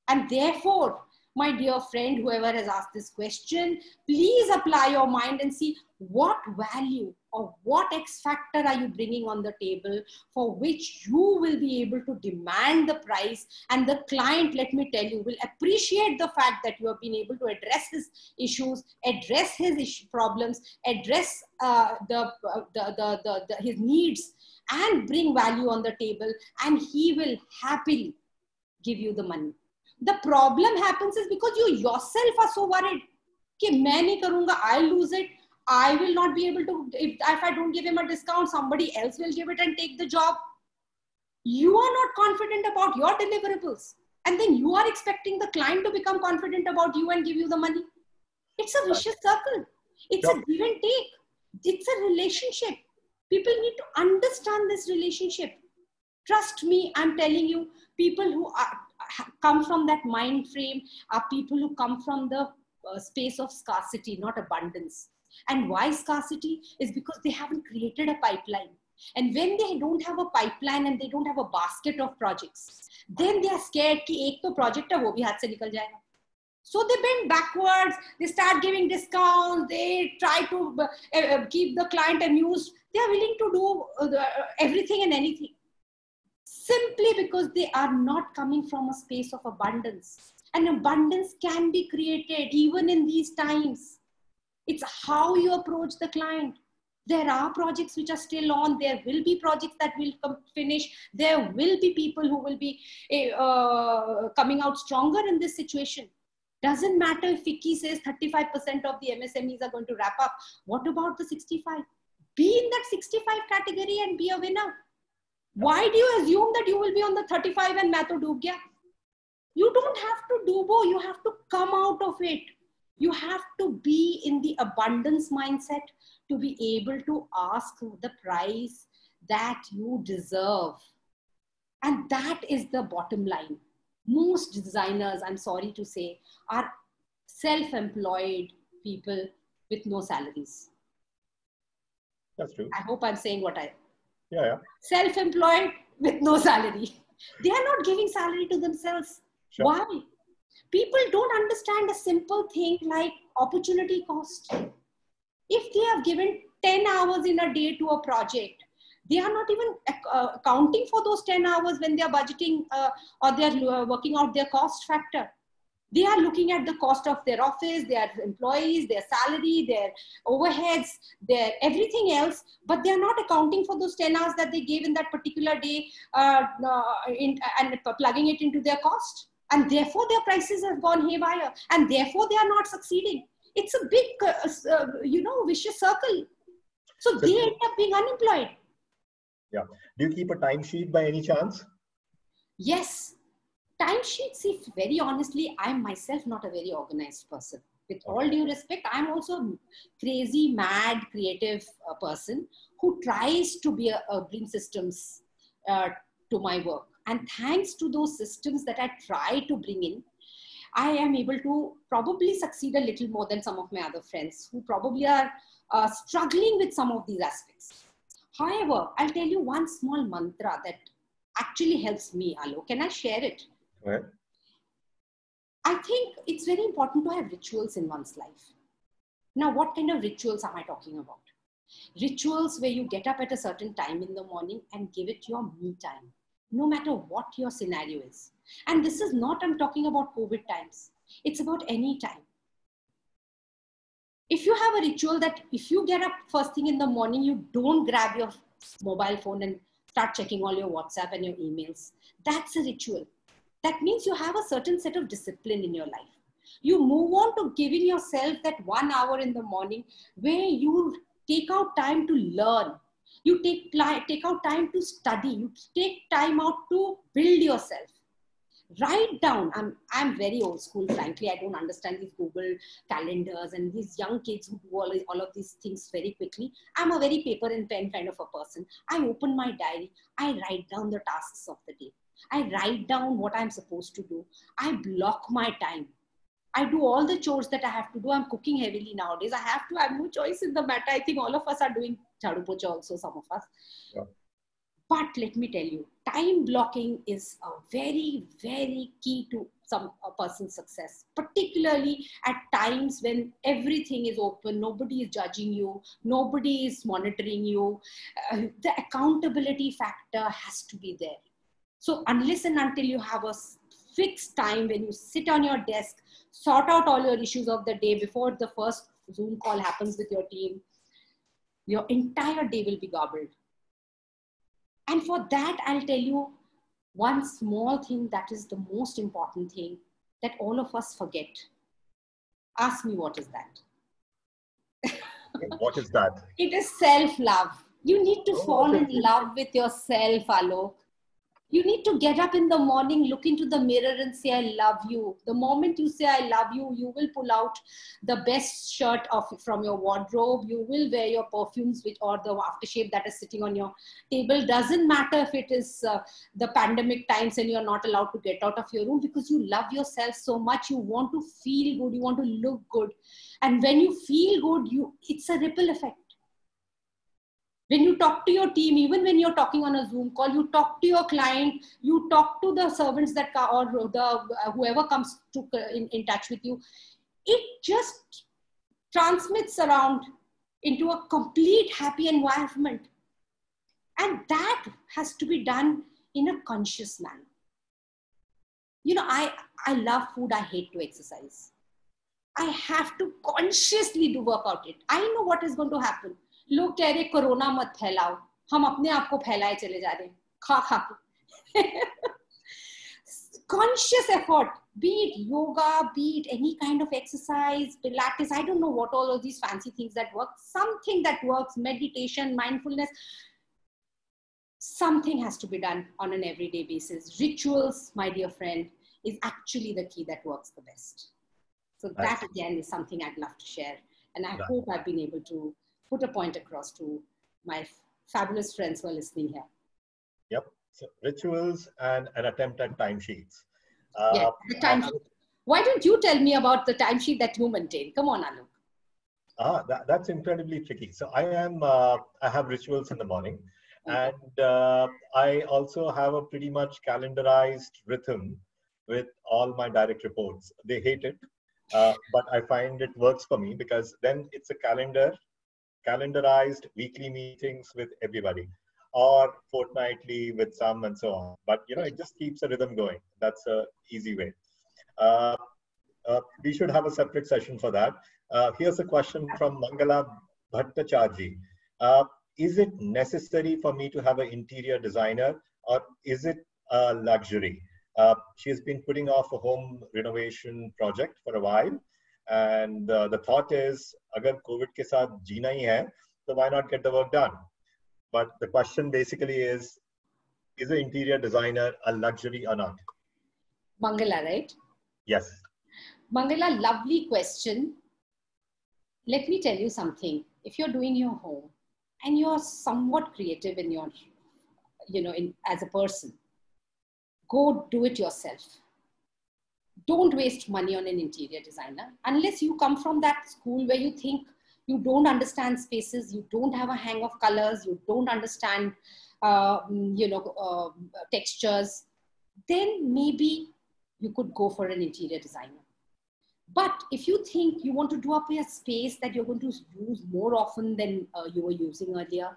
And therefore, my dear friend, whoever has asked this question, please apply your mind and see what value or what X factor are you bringing on the table for which you will be able to demand the price, and the client, let me tell you, will appreciate the fact that you have been able to address his issues, address his problems, address his needs and bring value on the table, and he will happily give you the money. The problem happens is because you yourself are so worried that I will lose it, I will not be able to, if I don't give him a discount, somebody else will give it and take the job. You are not confident about your deliverables. And then you are expecting the client to become confident about you and give you the money. It's a vicious circle. It's a give and take. It's a relationship. People need to understand this relationship. Trust me, I'm telling you, people who come from that mind frame are people who come from the space of scarcity, not abundance. And why scarcity is because they haven't created a pipeline. And when they don't have a pipeline and they don't have a basket of projects, then they are scared ki ek to project hai wo bhi haath se nikal jayega. So they bend backwards, they start giving discounts, they try to keep the client amused. They are willing to do everything and anything, simply because they are not coming from a space of abundance. And abundance can be created even in these times. It's how you approach the client. There are projects which are still on. There will be projects that will finish. There will be people who will be coming out stronger in this situation. Doesn't matter if Vicky says 35% of the MSMEs are going to wrap up. What about the 65? Be in that 65 category and be a winner. Why do you assume that you will be on the 35 and main to doob gaya? You don't have to do bo. You have to come out of it. You have to be in the abundance mindset to be able to ask the price that you deserve. And that is the bottom line. Most designers, I'm sorry to say, are self-employed people with no salaries. That's true. I hope I'm saying what I... Yeah, yeah. Self-employed with no salary. They are not giving salary to themselves. Sure. Why? People don't understand a simple thing like opportunity cost. If they have given 10 hours in a day to a project, they are not even accounting for those 10 hours when they are budgeting or they are working out their cost factor. They are looking at the cost of their office, their employees, their salary, their overheads, their everything else, but they are not accounting for those 10 hours that they gave in that particular day and plugging it into their cost. And therefore their prices have gone haywire and therefore they are not succeeding. It's a big, vicious circle. So they end up being unemployed. Yeah. Do you keep a timesheet by any chance? Yes. Timesheets, if very honestly, I'm myself not a very organized person. With all due respect, I'm also a crazy, mad, creative person who tries to be bring systems to my work. And thanks to those systems that I try to bring in, I am able to probably succeed a little more than some of my other friends who probably are struggling with some of these aspects. However, I'll tell you one small mantra that actually helps me, Alok. Can I share it? Right. I think it's very important to have rituals in one's life. Now, what kind of rituals am I talking about? Rituals where you get up at a certain time in the morning and give it your me time, no matter what your scenario is. And this is not, I'm talking about COVID times. It's about any time. If you have a ritual that if you get up first thing in the morning, you don't grab your mobile phone and start checking all your WhatsApp and your emails. That's a ritual. That means you have a certain set of discipline in your life. You move on to giving yourself that 1 hour in the morning where you take out time to learn. You take out time to study. You take time out to build yourself. Write down. I'm very old school, frankly. I don't understand these Google calendars and these young kids who do all of these things very quickly. I'm a very paper and pen kind of a person. I open my diary. I write down the tasks of the day. I write down what I'm supposed to do. I block my time. I do all the chores that I have to do. I'm cooking heavily nowadays. I have to. I have no choice in the matter. I think all of us are doing jhadu pocha also, some of us. Yeah. But let me tell you, time blocking is a very, very key to a person's success, particularly at times when everything is open, nobody is judging you, nobody is monitoring you. The accountability factor has to be there. So unless and until you have a fixed time when you sit on your desk, sort out all your issues of the day before the first Zoom call happens with your team, your entire day will be gobbled. And for that, I'll tell you one small thing that is the most important thing that all of us forget. Ask me, what is that? What is that? It is self-love. You need to fall in love with yourself, Alok. You need to get up in the morning, look into the mirror and say, I love you. The moment you say, I love you, you will pull out the best shirt from your wardrobe. You will wear your perfumes or the aftershave that is sitting on your table. Doesn't matter if it is the pandemic times and you're not allowed to get out of your room, because you love yourself so much. You want to feel good. You want to look good. And when you feel good, it's a ripple effect. When you talk to your team, even when you're talking on a Zoom call, you talk to your client, you talk to the servants that or the whoever comes to in touch with you. It just transmits around into a complete happy environment. And that has to be done in a conscious manner. You know, I love food, I hate to exercise. I have to consciously do workout it. I know what is going to happen. लोग कह रहे corona मत फैलाओ, हम अपने आप को फैलाए चले जा रहे हैं खा के. Conscious effort, be it yoga, be it any kind of exercise, Pilates, I don't know what all of these fancy things that work, something that works, meditation, mindfulness, something has to be done on an everyday basis. Rituals, my dear friend, is actually the key that works the best. So that again is something I'd love to share. And I hope I've been able to put a point across to my fabulous friends who are listening here. Yep, so rituals and an attempt at timesheets. Yes, the timesheet. Why don't you tell me about the timesheet that you maintain? Come on, Alok. That's incredibly tricky. So I have rituals in the morning, okay, and I also have a pretty much calendarized rhythm with all my direct reports. They hate it, but I find it works for me because then it's a calendarized weekly meetings with everybody, or fortnightly with some and so on. But you know, it just keeps a rhythm going. That's an easy way. We should have a separate session for that. Here's a question from Mangala Bhattacharji. Is it necessary for me to have an interior designer, or is it a luxury? She has been putting off a home renovation project for a while. And the thought is, agar COVID ke saath jeena hi hai, so why not get the work done? But the question basically is an interior designer a luxury or not? Mangala, right? Yes. Mangala, lovely question. Let me tell you something. If you're doing your home and you're somewhat creative in your, you know, as a person, go do it yourself. Don't waste money on an interior designer unless you come from that school where you think you don't understand spaces, you don't have a hang of colors, you don't understand textures. Then maybe you could go for an interior designer. But if you think you want to do up a space that you're going to use more often than you were using earlier,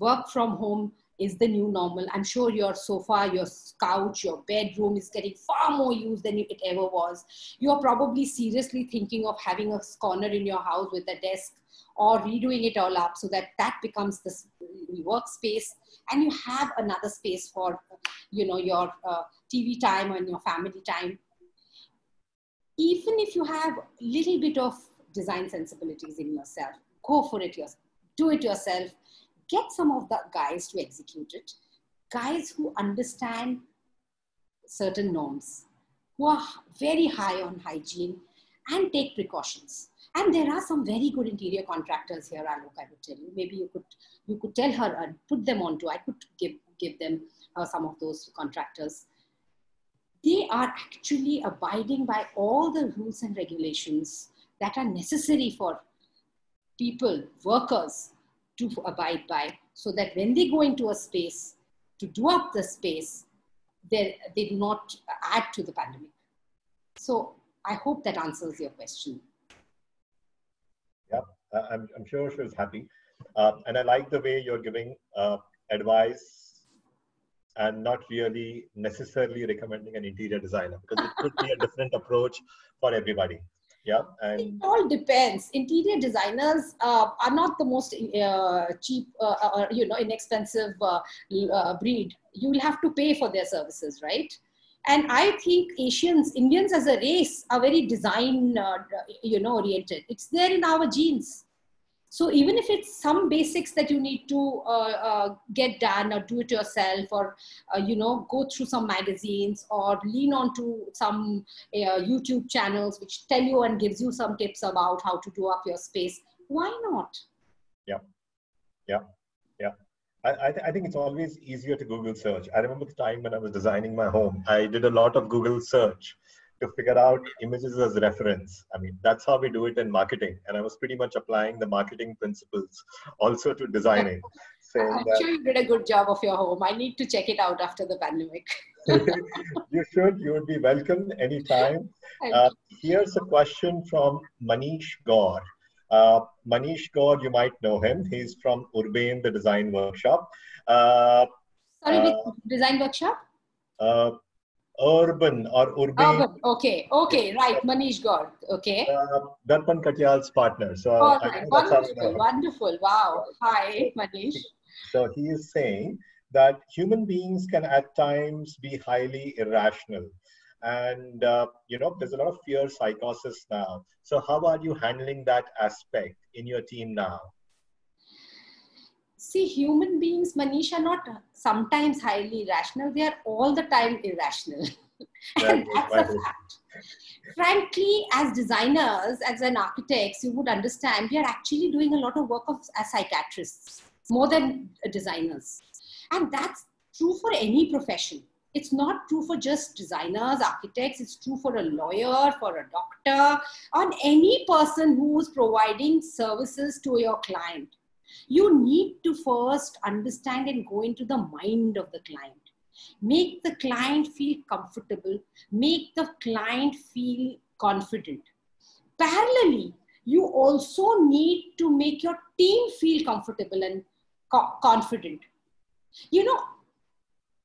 work from home is the new normal. I'm sure your sofa, your couch, your bedroom is getting far more use than it ever was. You're probably seriously thinking of having a corner in your house with a desk or redoing it all up so that that becomes the workspace and you have another space for, you know, your TV time and your family time. Even if you have a little bit of design sensibilities in yourself, go for it yourself, do it yourself. Get some of the guys to execute it, guys who understand certain norms, who are very high on hygiene and take precautions. And there are some very good interior contractors here, Alok, I would tell you. Maybe you could tell her and put them on to, I could give them some of those contractors. They are actually abiding by all the rules and regulations that are necessary for people, workers, to abide by, so that when they go into a space to do up the space, they do not add to the pandemic. So I hope that answers your question. Yeah, I'm sure she was happy. And I like the way you're giving advice and not really necessarily recommending an interior designer, because it could be a different approach for everybody. Yeah, and it all depends. Interior designers are not the most cheap or inexpensive breed. You will have to pay for their services, right? And I think Indians as a race are very design oriented. It's there in our genes. So even if it's some basics that you need to get done or do it yourself, or go through some magazines or lean on to some YouTube channels which tell you and gives you some tips about how to do up your space, why not? Yeah. I think it's always easier to Google search. I remember the time when I was designing my home, I did a lot of Google search to figure out images as reference. I mean, that's how we do it in marketing. And I was pretty much applying the marketing principles also to designing. friend. I'm sure you did a good job of your home. I need to check it out after the pandemic. You should. You would be welcome anytime. Here's a question from Manish Gaur. Manish Gaur, you might know him. He's from Urbane, the Design Workshop. Design Workshop? Urban or Urbane. Urban. Okay, okay, right. Manish Gaur, okay. Darpan Katyal's partner. So right. Wonderful, wonderful. Wow. Hi, Manish. So he is saying that human beings can at times be highly irrational. And, you know, there's a lot of fear psychosis now. So how are you handling that aspect in your team now? See, human beings, Manish, are not sometimes highly rational. They are all the time irrational. And that's a fact. Frankly, as designers, as an architects, you would understand we are actually doing a lot of work as psychiatrists, more than designers. And that's true for any profession. It's not true for just designers, architects. It's true for a lawyer, for a doctor, on any person who's providing services to your client. You need to first understand and go into the mind of the client. Make the client feel comfortable. Make the client feel confident. Parallelly, you also need to make your team feel comfortable and confident. You know,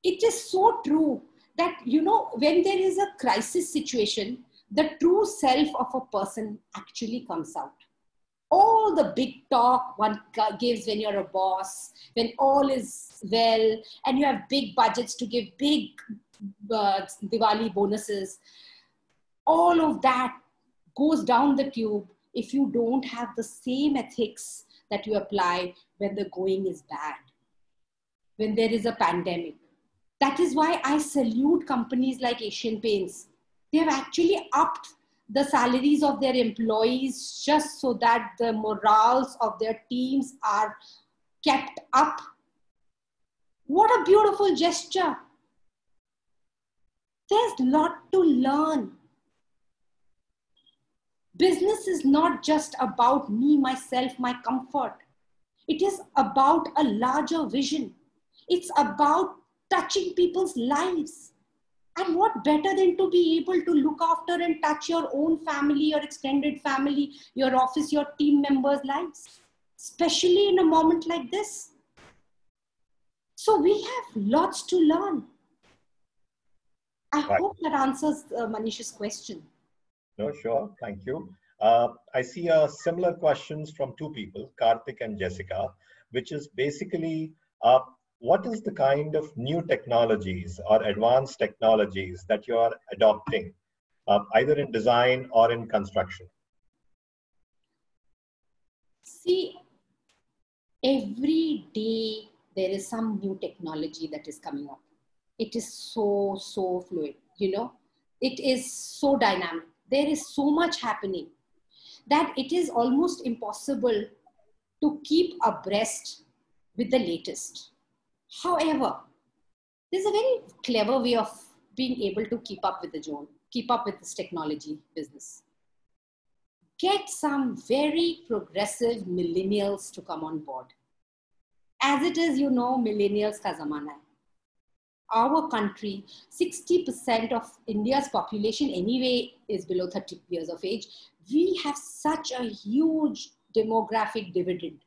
it is so true that, you know, when there is a crisis situation, the true self of a person actually comes out. All the big talk one gives when you're a boss, when all is well, and you have big budgets to give big Diwali bonuses. All of that goes down the tube if you don't have the same ethics that you apply when the going is bad, when there is a pandemic. That is why I salute companies like Asian Paints. They have actually upped the salaries of their employees just so that the morals of their teams are kept up. What a beautiful gesture. There's a lot to learn. Business is not just about me, myself, my comfort. It is about a larger vision. It's about touching people's lives. And what better than to be able to look after and touch your own family, your extended family, your office, your team members' lives, especially in a moment like this. So we have lots to learn. I hope that answers Manish's question. No, sure. Thank you. I see similar questions from two people, Karthik and Jessica, which is basically, what is the kind of new technologies or advanced technologies that you are adopting, either in design or in construction? See, every day there is some new technology that is coming up. It is so, so fluid, you know. It is so dynamic. There is so much happening that it is almost impossible to keep abreast with the latest. However, there's a very clever way of being able to keep up with the zone, keep up with this technology business. Get some very progressive millennials to come on board. As it is, you know, millennials ka zamana hai. Our country, 60% of India's population anyway is below 30 years of age. We have such a huge demographic dividend.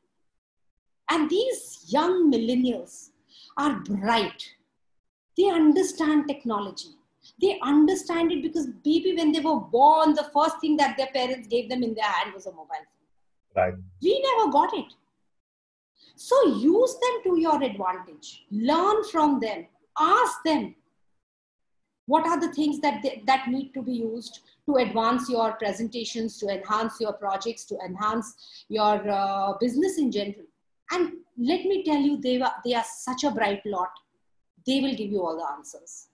And these young millennials are bright. They understand technology. They understand it because maybe when they were born, the first thing that their parents gave them in their hand was a mobile phone. Right. We never got it. So use them to your advantage. Learn from them. Ask them what are the things that, that need to be used to advance your presentations, to enhance your projects, to enhance your business in general. And let me tell you, they are such a bright lot. They will give you all the answers.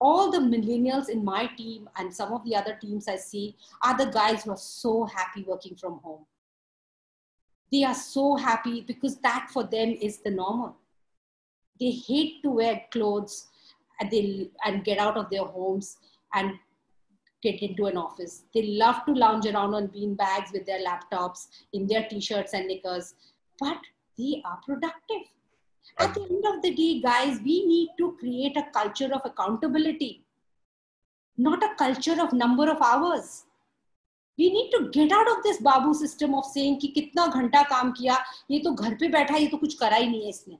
All the millennials in my team and some of the other teams I see are the guys who are so happy working from home. They are so happy because that for them is the normal. They hate to wear clothes and get out of their homes and get into an office. They love to lounge around on beanbags with their laptops, in their t-shirts and knickers. But they are productive. At the end of the day, guys, we need to create a culture of accountability, not a culture of number of hours. We need to get out of this babu system of saying कि कितना घंटा काम किया, ये तो घर पे बैठा, ये तो कुछ करा ही नहीं है इसने.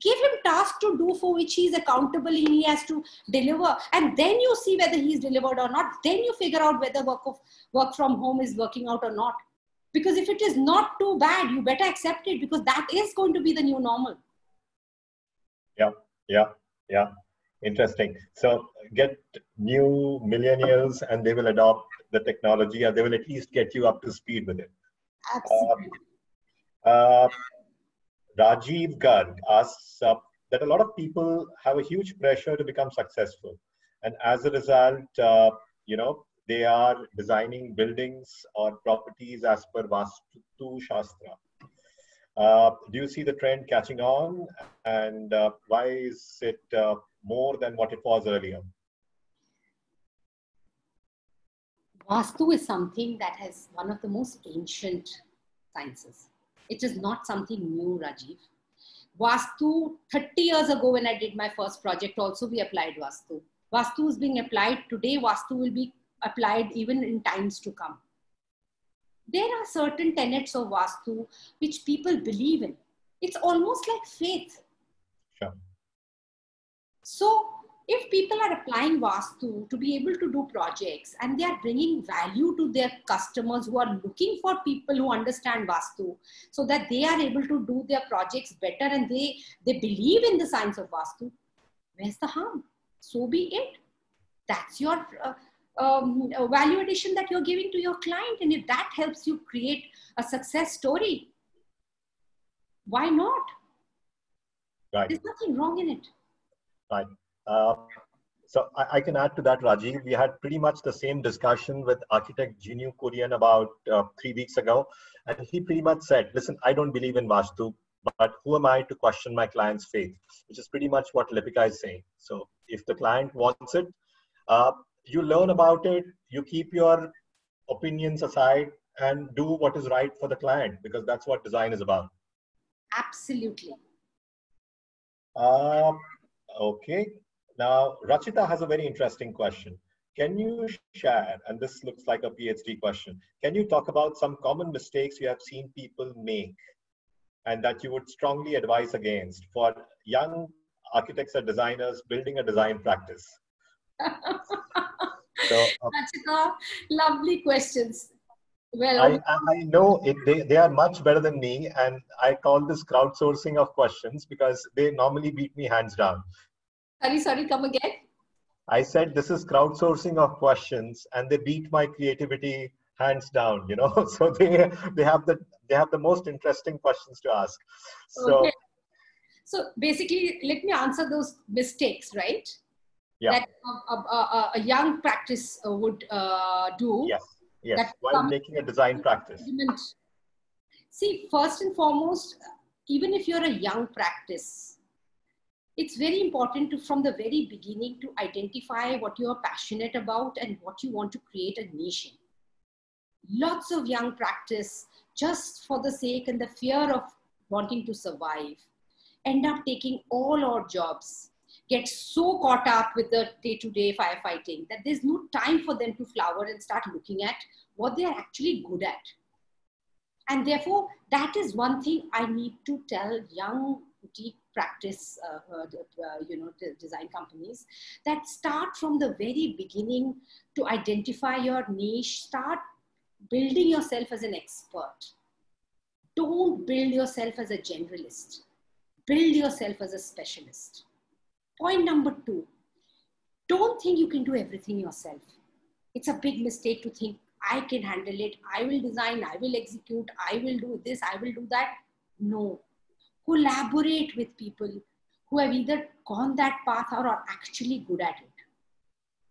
Give him tasks to do for which he is accountable, he has to deliver, and then you see whether he is delivered or not. Then you figure out whether work from home is working out or not. Because if it is not too bad, you better accept it, because that is going to be the new normal. Yeah, yeah, yeah. Interesting. So get new millennials and they will adopt the technology, or they will at least get you up to speed with it. Absolutely. Rajiv Garg asks that a lot of people have a huge pressure to become successful. And as a result, you know, they are designing buildings or properties as per Vastu Shastra. Do you see the trend catching on? And why is it more than what it was earlier? Vastu is something that has one of the most ancient sciences. It is not something new, Rajiv. Vastu, 30 years ago when I did my first project also, we applied Vastu. Vastu is being applied today. Vastu will be applied even in times to come. There are certain tenets of Vastu which people believe in. It's almost like faith. Sure. So if people are applying Vastu to be able to do projects and they are bringing value to their customers who are looking for people who understand Vastu so that they are able to do their projects better and they believe in the science of Vastu, where's the harm? So be it. That's your value addition that you're giving to your client, and if that helps you create a success story, why not? Right. There's nothing wrong in it. Right. So I can add to that, Rajiv. We had pretty much the same discussion with architect Jinu Kurian about 3 weeks ago. And he pretty much said, listen, I don't believe in Vastu, but who am I to question my client's faith? Which is pretty much what Lipika is saying. So if the client wants it, you learn about it, you keep your opinions aside and do what is right for the client, because that's what design is about. Absolutely. Okay. Now, Rachita has a very interesting question. Can you share, and this looks like a PhD question, can you talk about some common mistakes you have seen people make and that you would strongly advise against for young architects or designers building a design practice? So, Rachita, lovely questions. Well, I know it, they are much better than me, and I call this crowdsourcing of questions because they normally beat me hands down. Sorry, come again? I said this is crowdsourcing of questions and they beat my creativity hands down, you know. So they have the most interesting questions to ask. So, okay. So basically, let me answer those mistakes, right? Yeah. That a young practice would do. Yes, yes. While making a design practice. See, first and foremost, even if you're a young practice, it's very important to, from the very beginning, to identify what you're passionate about and what you want to create a niche in. Lots of young practice, just for the sake and the fear of wanting to survive, end up taking all odd jobs, get so caught up with the day-to-day firefighting that there's no time for them to flower and start looking at what they're actually good at. And therefore, that is one thing I need to tell young boutique practice, you know, design companies, that start from the very beginning to identify your niche, start building yourself as an expert. Don't build yourself as a generalist, build yourself as a specialist. Point number two, don't think you can do everything yourself. It's a big mistake to think I can handle it, I will design, I will execute, I will do this, I will do that. No. Collaborate with people who have either gone that path or are actually good at it.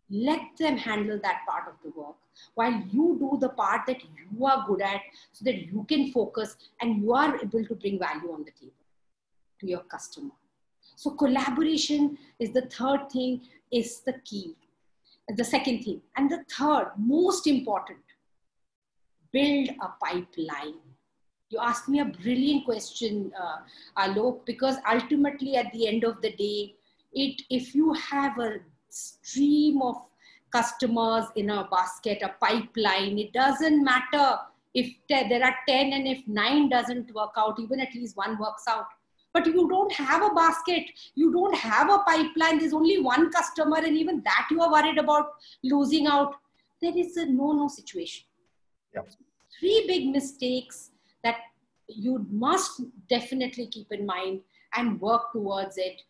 Let them handle that part of the work while you do the part that you are good at so that you can focus and you are able to bring value on the table to your customer. So collaboration is the third thing, is the key. The second thing, and the third, most important, build a pipeline. You asked me a brilliant question, Alok, because ultimately at the end of the day, if you have a stream of customers in a basket, a pipeline, it doesn't matter if there are 10 and if 9 doesn't work out, even at least one works out. But you don't have a basket, you don't have a pipeline, there's only one customer and even that you are worried about losing out. There is a no-no situation. Yep. Three big mistakes that you must definitely keep in mind and work towards it.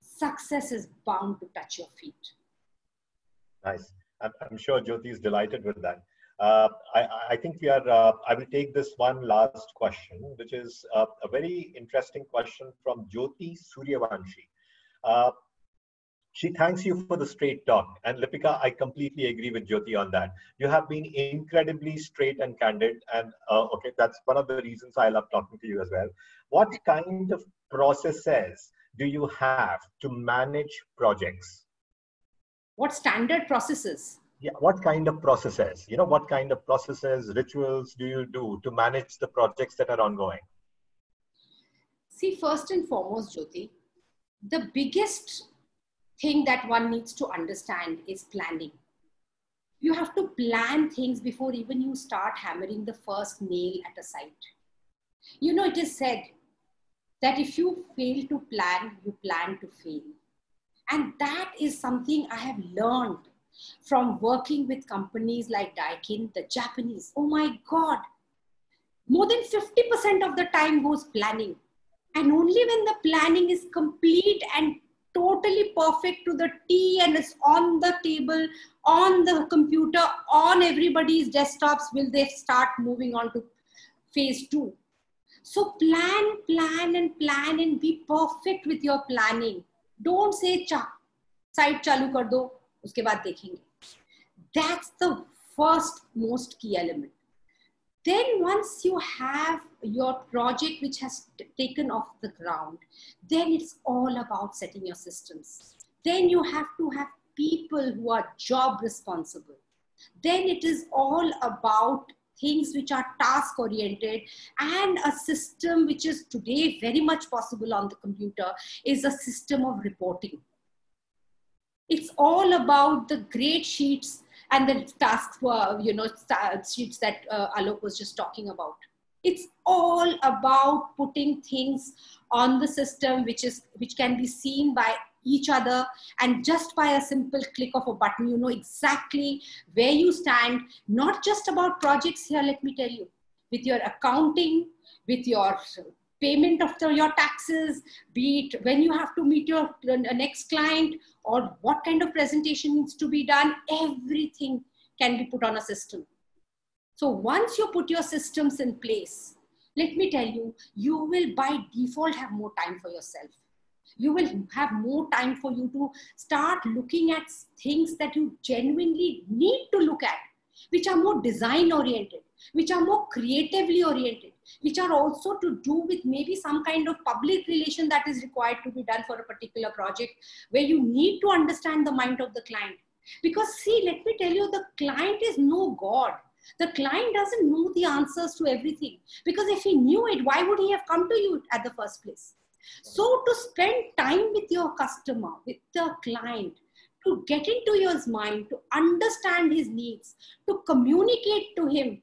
Success is bound to touch your feet. Nice. I'm sure Jyoti is delighted with that. I think we are, I will take this one last question, which is a very interesting question from Jyoti Suryavanshi. She thanks you for the straight talk. And Lipika, I completely agree with Jyoti on that. You have been incredibly straight and candid. And okay, that's one of the reasons I love talking to you as well. What kind of processes do you have to manage projects? What standard processes? Yeah, what kind of processes? You know, what kind of processes, rituals do you do to manage the projects that are ongoing? See, first and foremost, Jyoti, the biggest thing that one needs to understand is planning. You have to plan things before even you start hammering the first nail at a site. You know, it is said that if you fail to plan, you plan to fail. And that is something I have learned from working with companies like Daikin, the Japanese. Oh my God, more than 50% of the time goes planning. And only when the planning is complete and totally perfect to the T and it's on the table, on the computer, on everybody's desktops, will they start moving on to phase 2. So plan, plan and plan and be perfect with your planning. Don't say, site chalu kar do, uske baad dekhenge. That's the first most key element. Then once you have your project which has taken off the ground, then it's all about setting your systems. Then you have to have people who are job responsible. Then it is all about things which are task oriented, and a system which is today very much possible on the computer is a system of reporting. It's all about the grade sheets and the tasks were, you know, sheets that Alok was just talking about. It's all about putting things on the system which can be seen by each other, and just by a simple click of a button, you know exactly where you stand. Not just about projects here, let me tell you, with your accounting, with your payment of your taxes, be it when you have to meet your next client or what kind of presentation needs to be done, everything can be put on a system. So once you put your systems in place, let me tell you, you will by default have more time for yourself. You will have more time for you to start looking at things that you genuinely need to look at, which are more design oriented, which are more creatively oriented, which are also to do with maybe some kind of public relation that is required to be done for a particular project, where you need to understand the mind of the client. Because see, let me tell you, the client is no God. The client doesn't know the answers to everything, because if he knew it, why would he have come to you at the first place? So to spend time with your customer, with the client, to get into his mind, to understand his needs, to communicate to him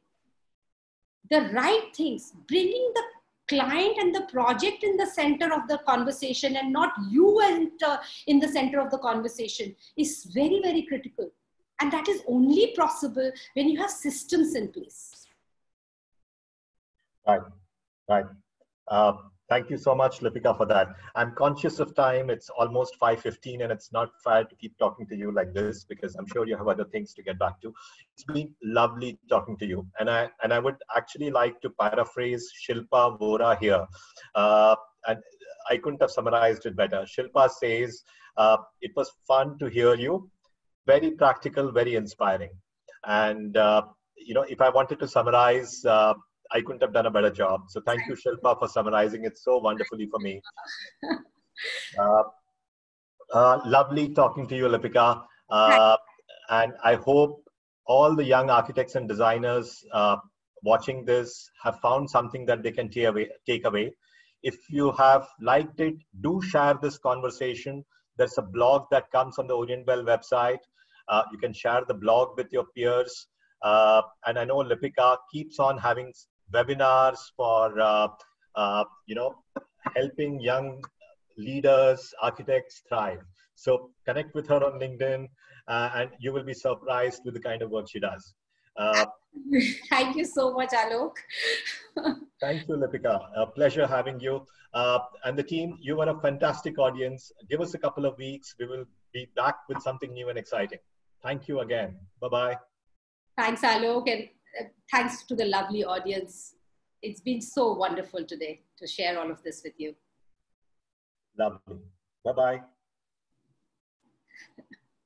the right things, bringing the client and the project in the center of the conversation and not you in the center of the conversation is very, very critical. And that is only possible when you have systems in place. Right, right. Thank you so much, Lipika, for that. I'm conscious of time. It's almost 5:15 and it's not fair to keep talking to you like this, because I'm sure you have other things to get back to. It's been lovely talking to you. And I would actually like to paraphrase Shilpa Vora here. And I couldn't have summarized it better. Shilpa says, it was fun to hear you. Very practical, very inspiring. And, you know, if I wanted to summarize, I couldn't have done a better job. So thank you, Shilpa, for summarizing it so wonderfully for me. Lovely talking to you, Lipika. And I hope all the young architects and designers watching this have found something that they can take away. If you have liked it, do share this conversation. There's a blog that comes on the OrientBell website. You can share the blog with your peers. And I know Lipika keeps on having webinars for helping young leaders, architects thrive. So connect with her on LinkedIn, and you will be surprised with the kind of work she does. Thank you so much, Alok. Thank you, Lipika. A pleasure having you. And the team, you are a fantastic audience. Give us a couple of weeks. We will be back with something new and exciting. Thank you again. Bye-bye. Thanks, Alok. And thanks to the lovely audience. It's been so wonderful today to share all of this with you. Lovely. Bye-bye.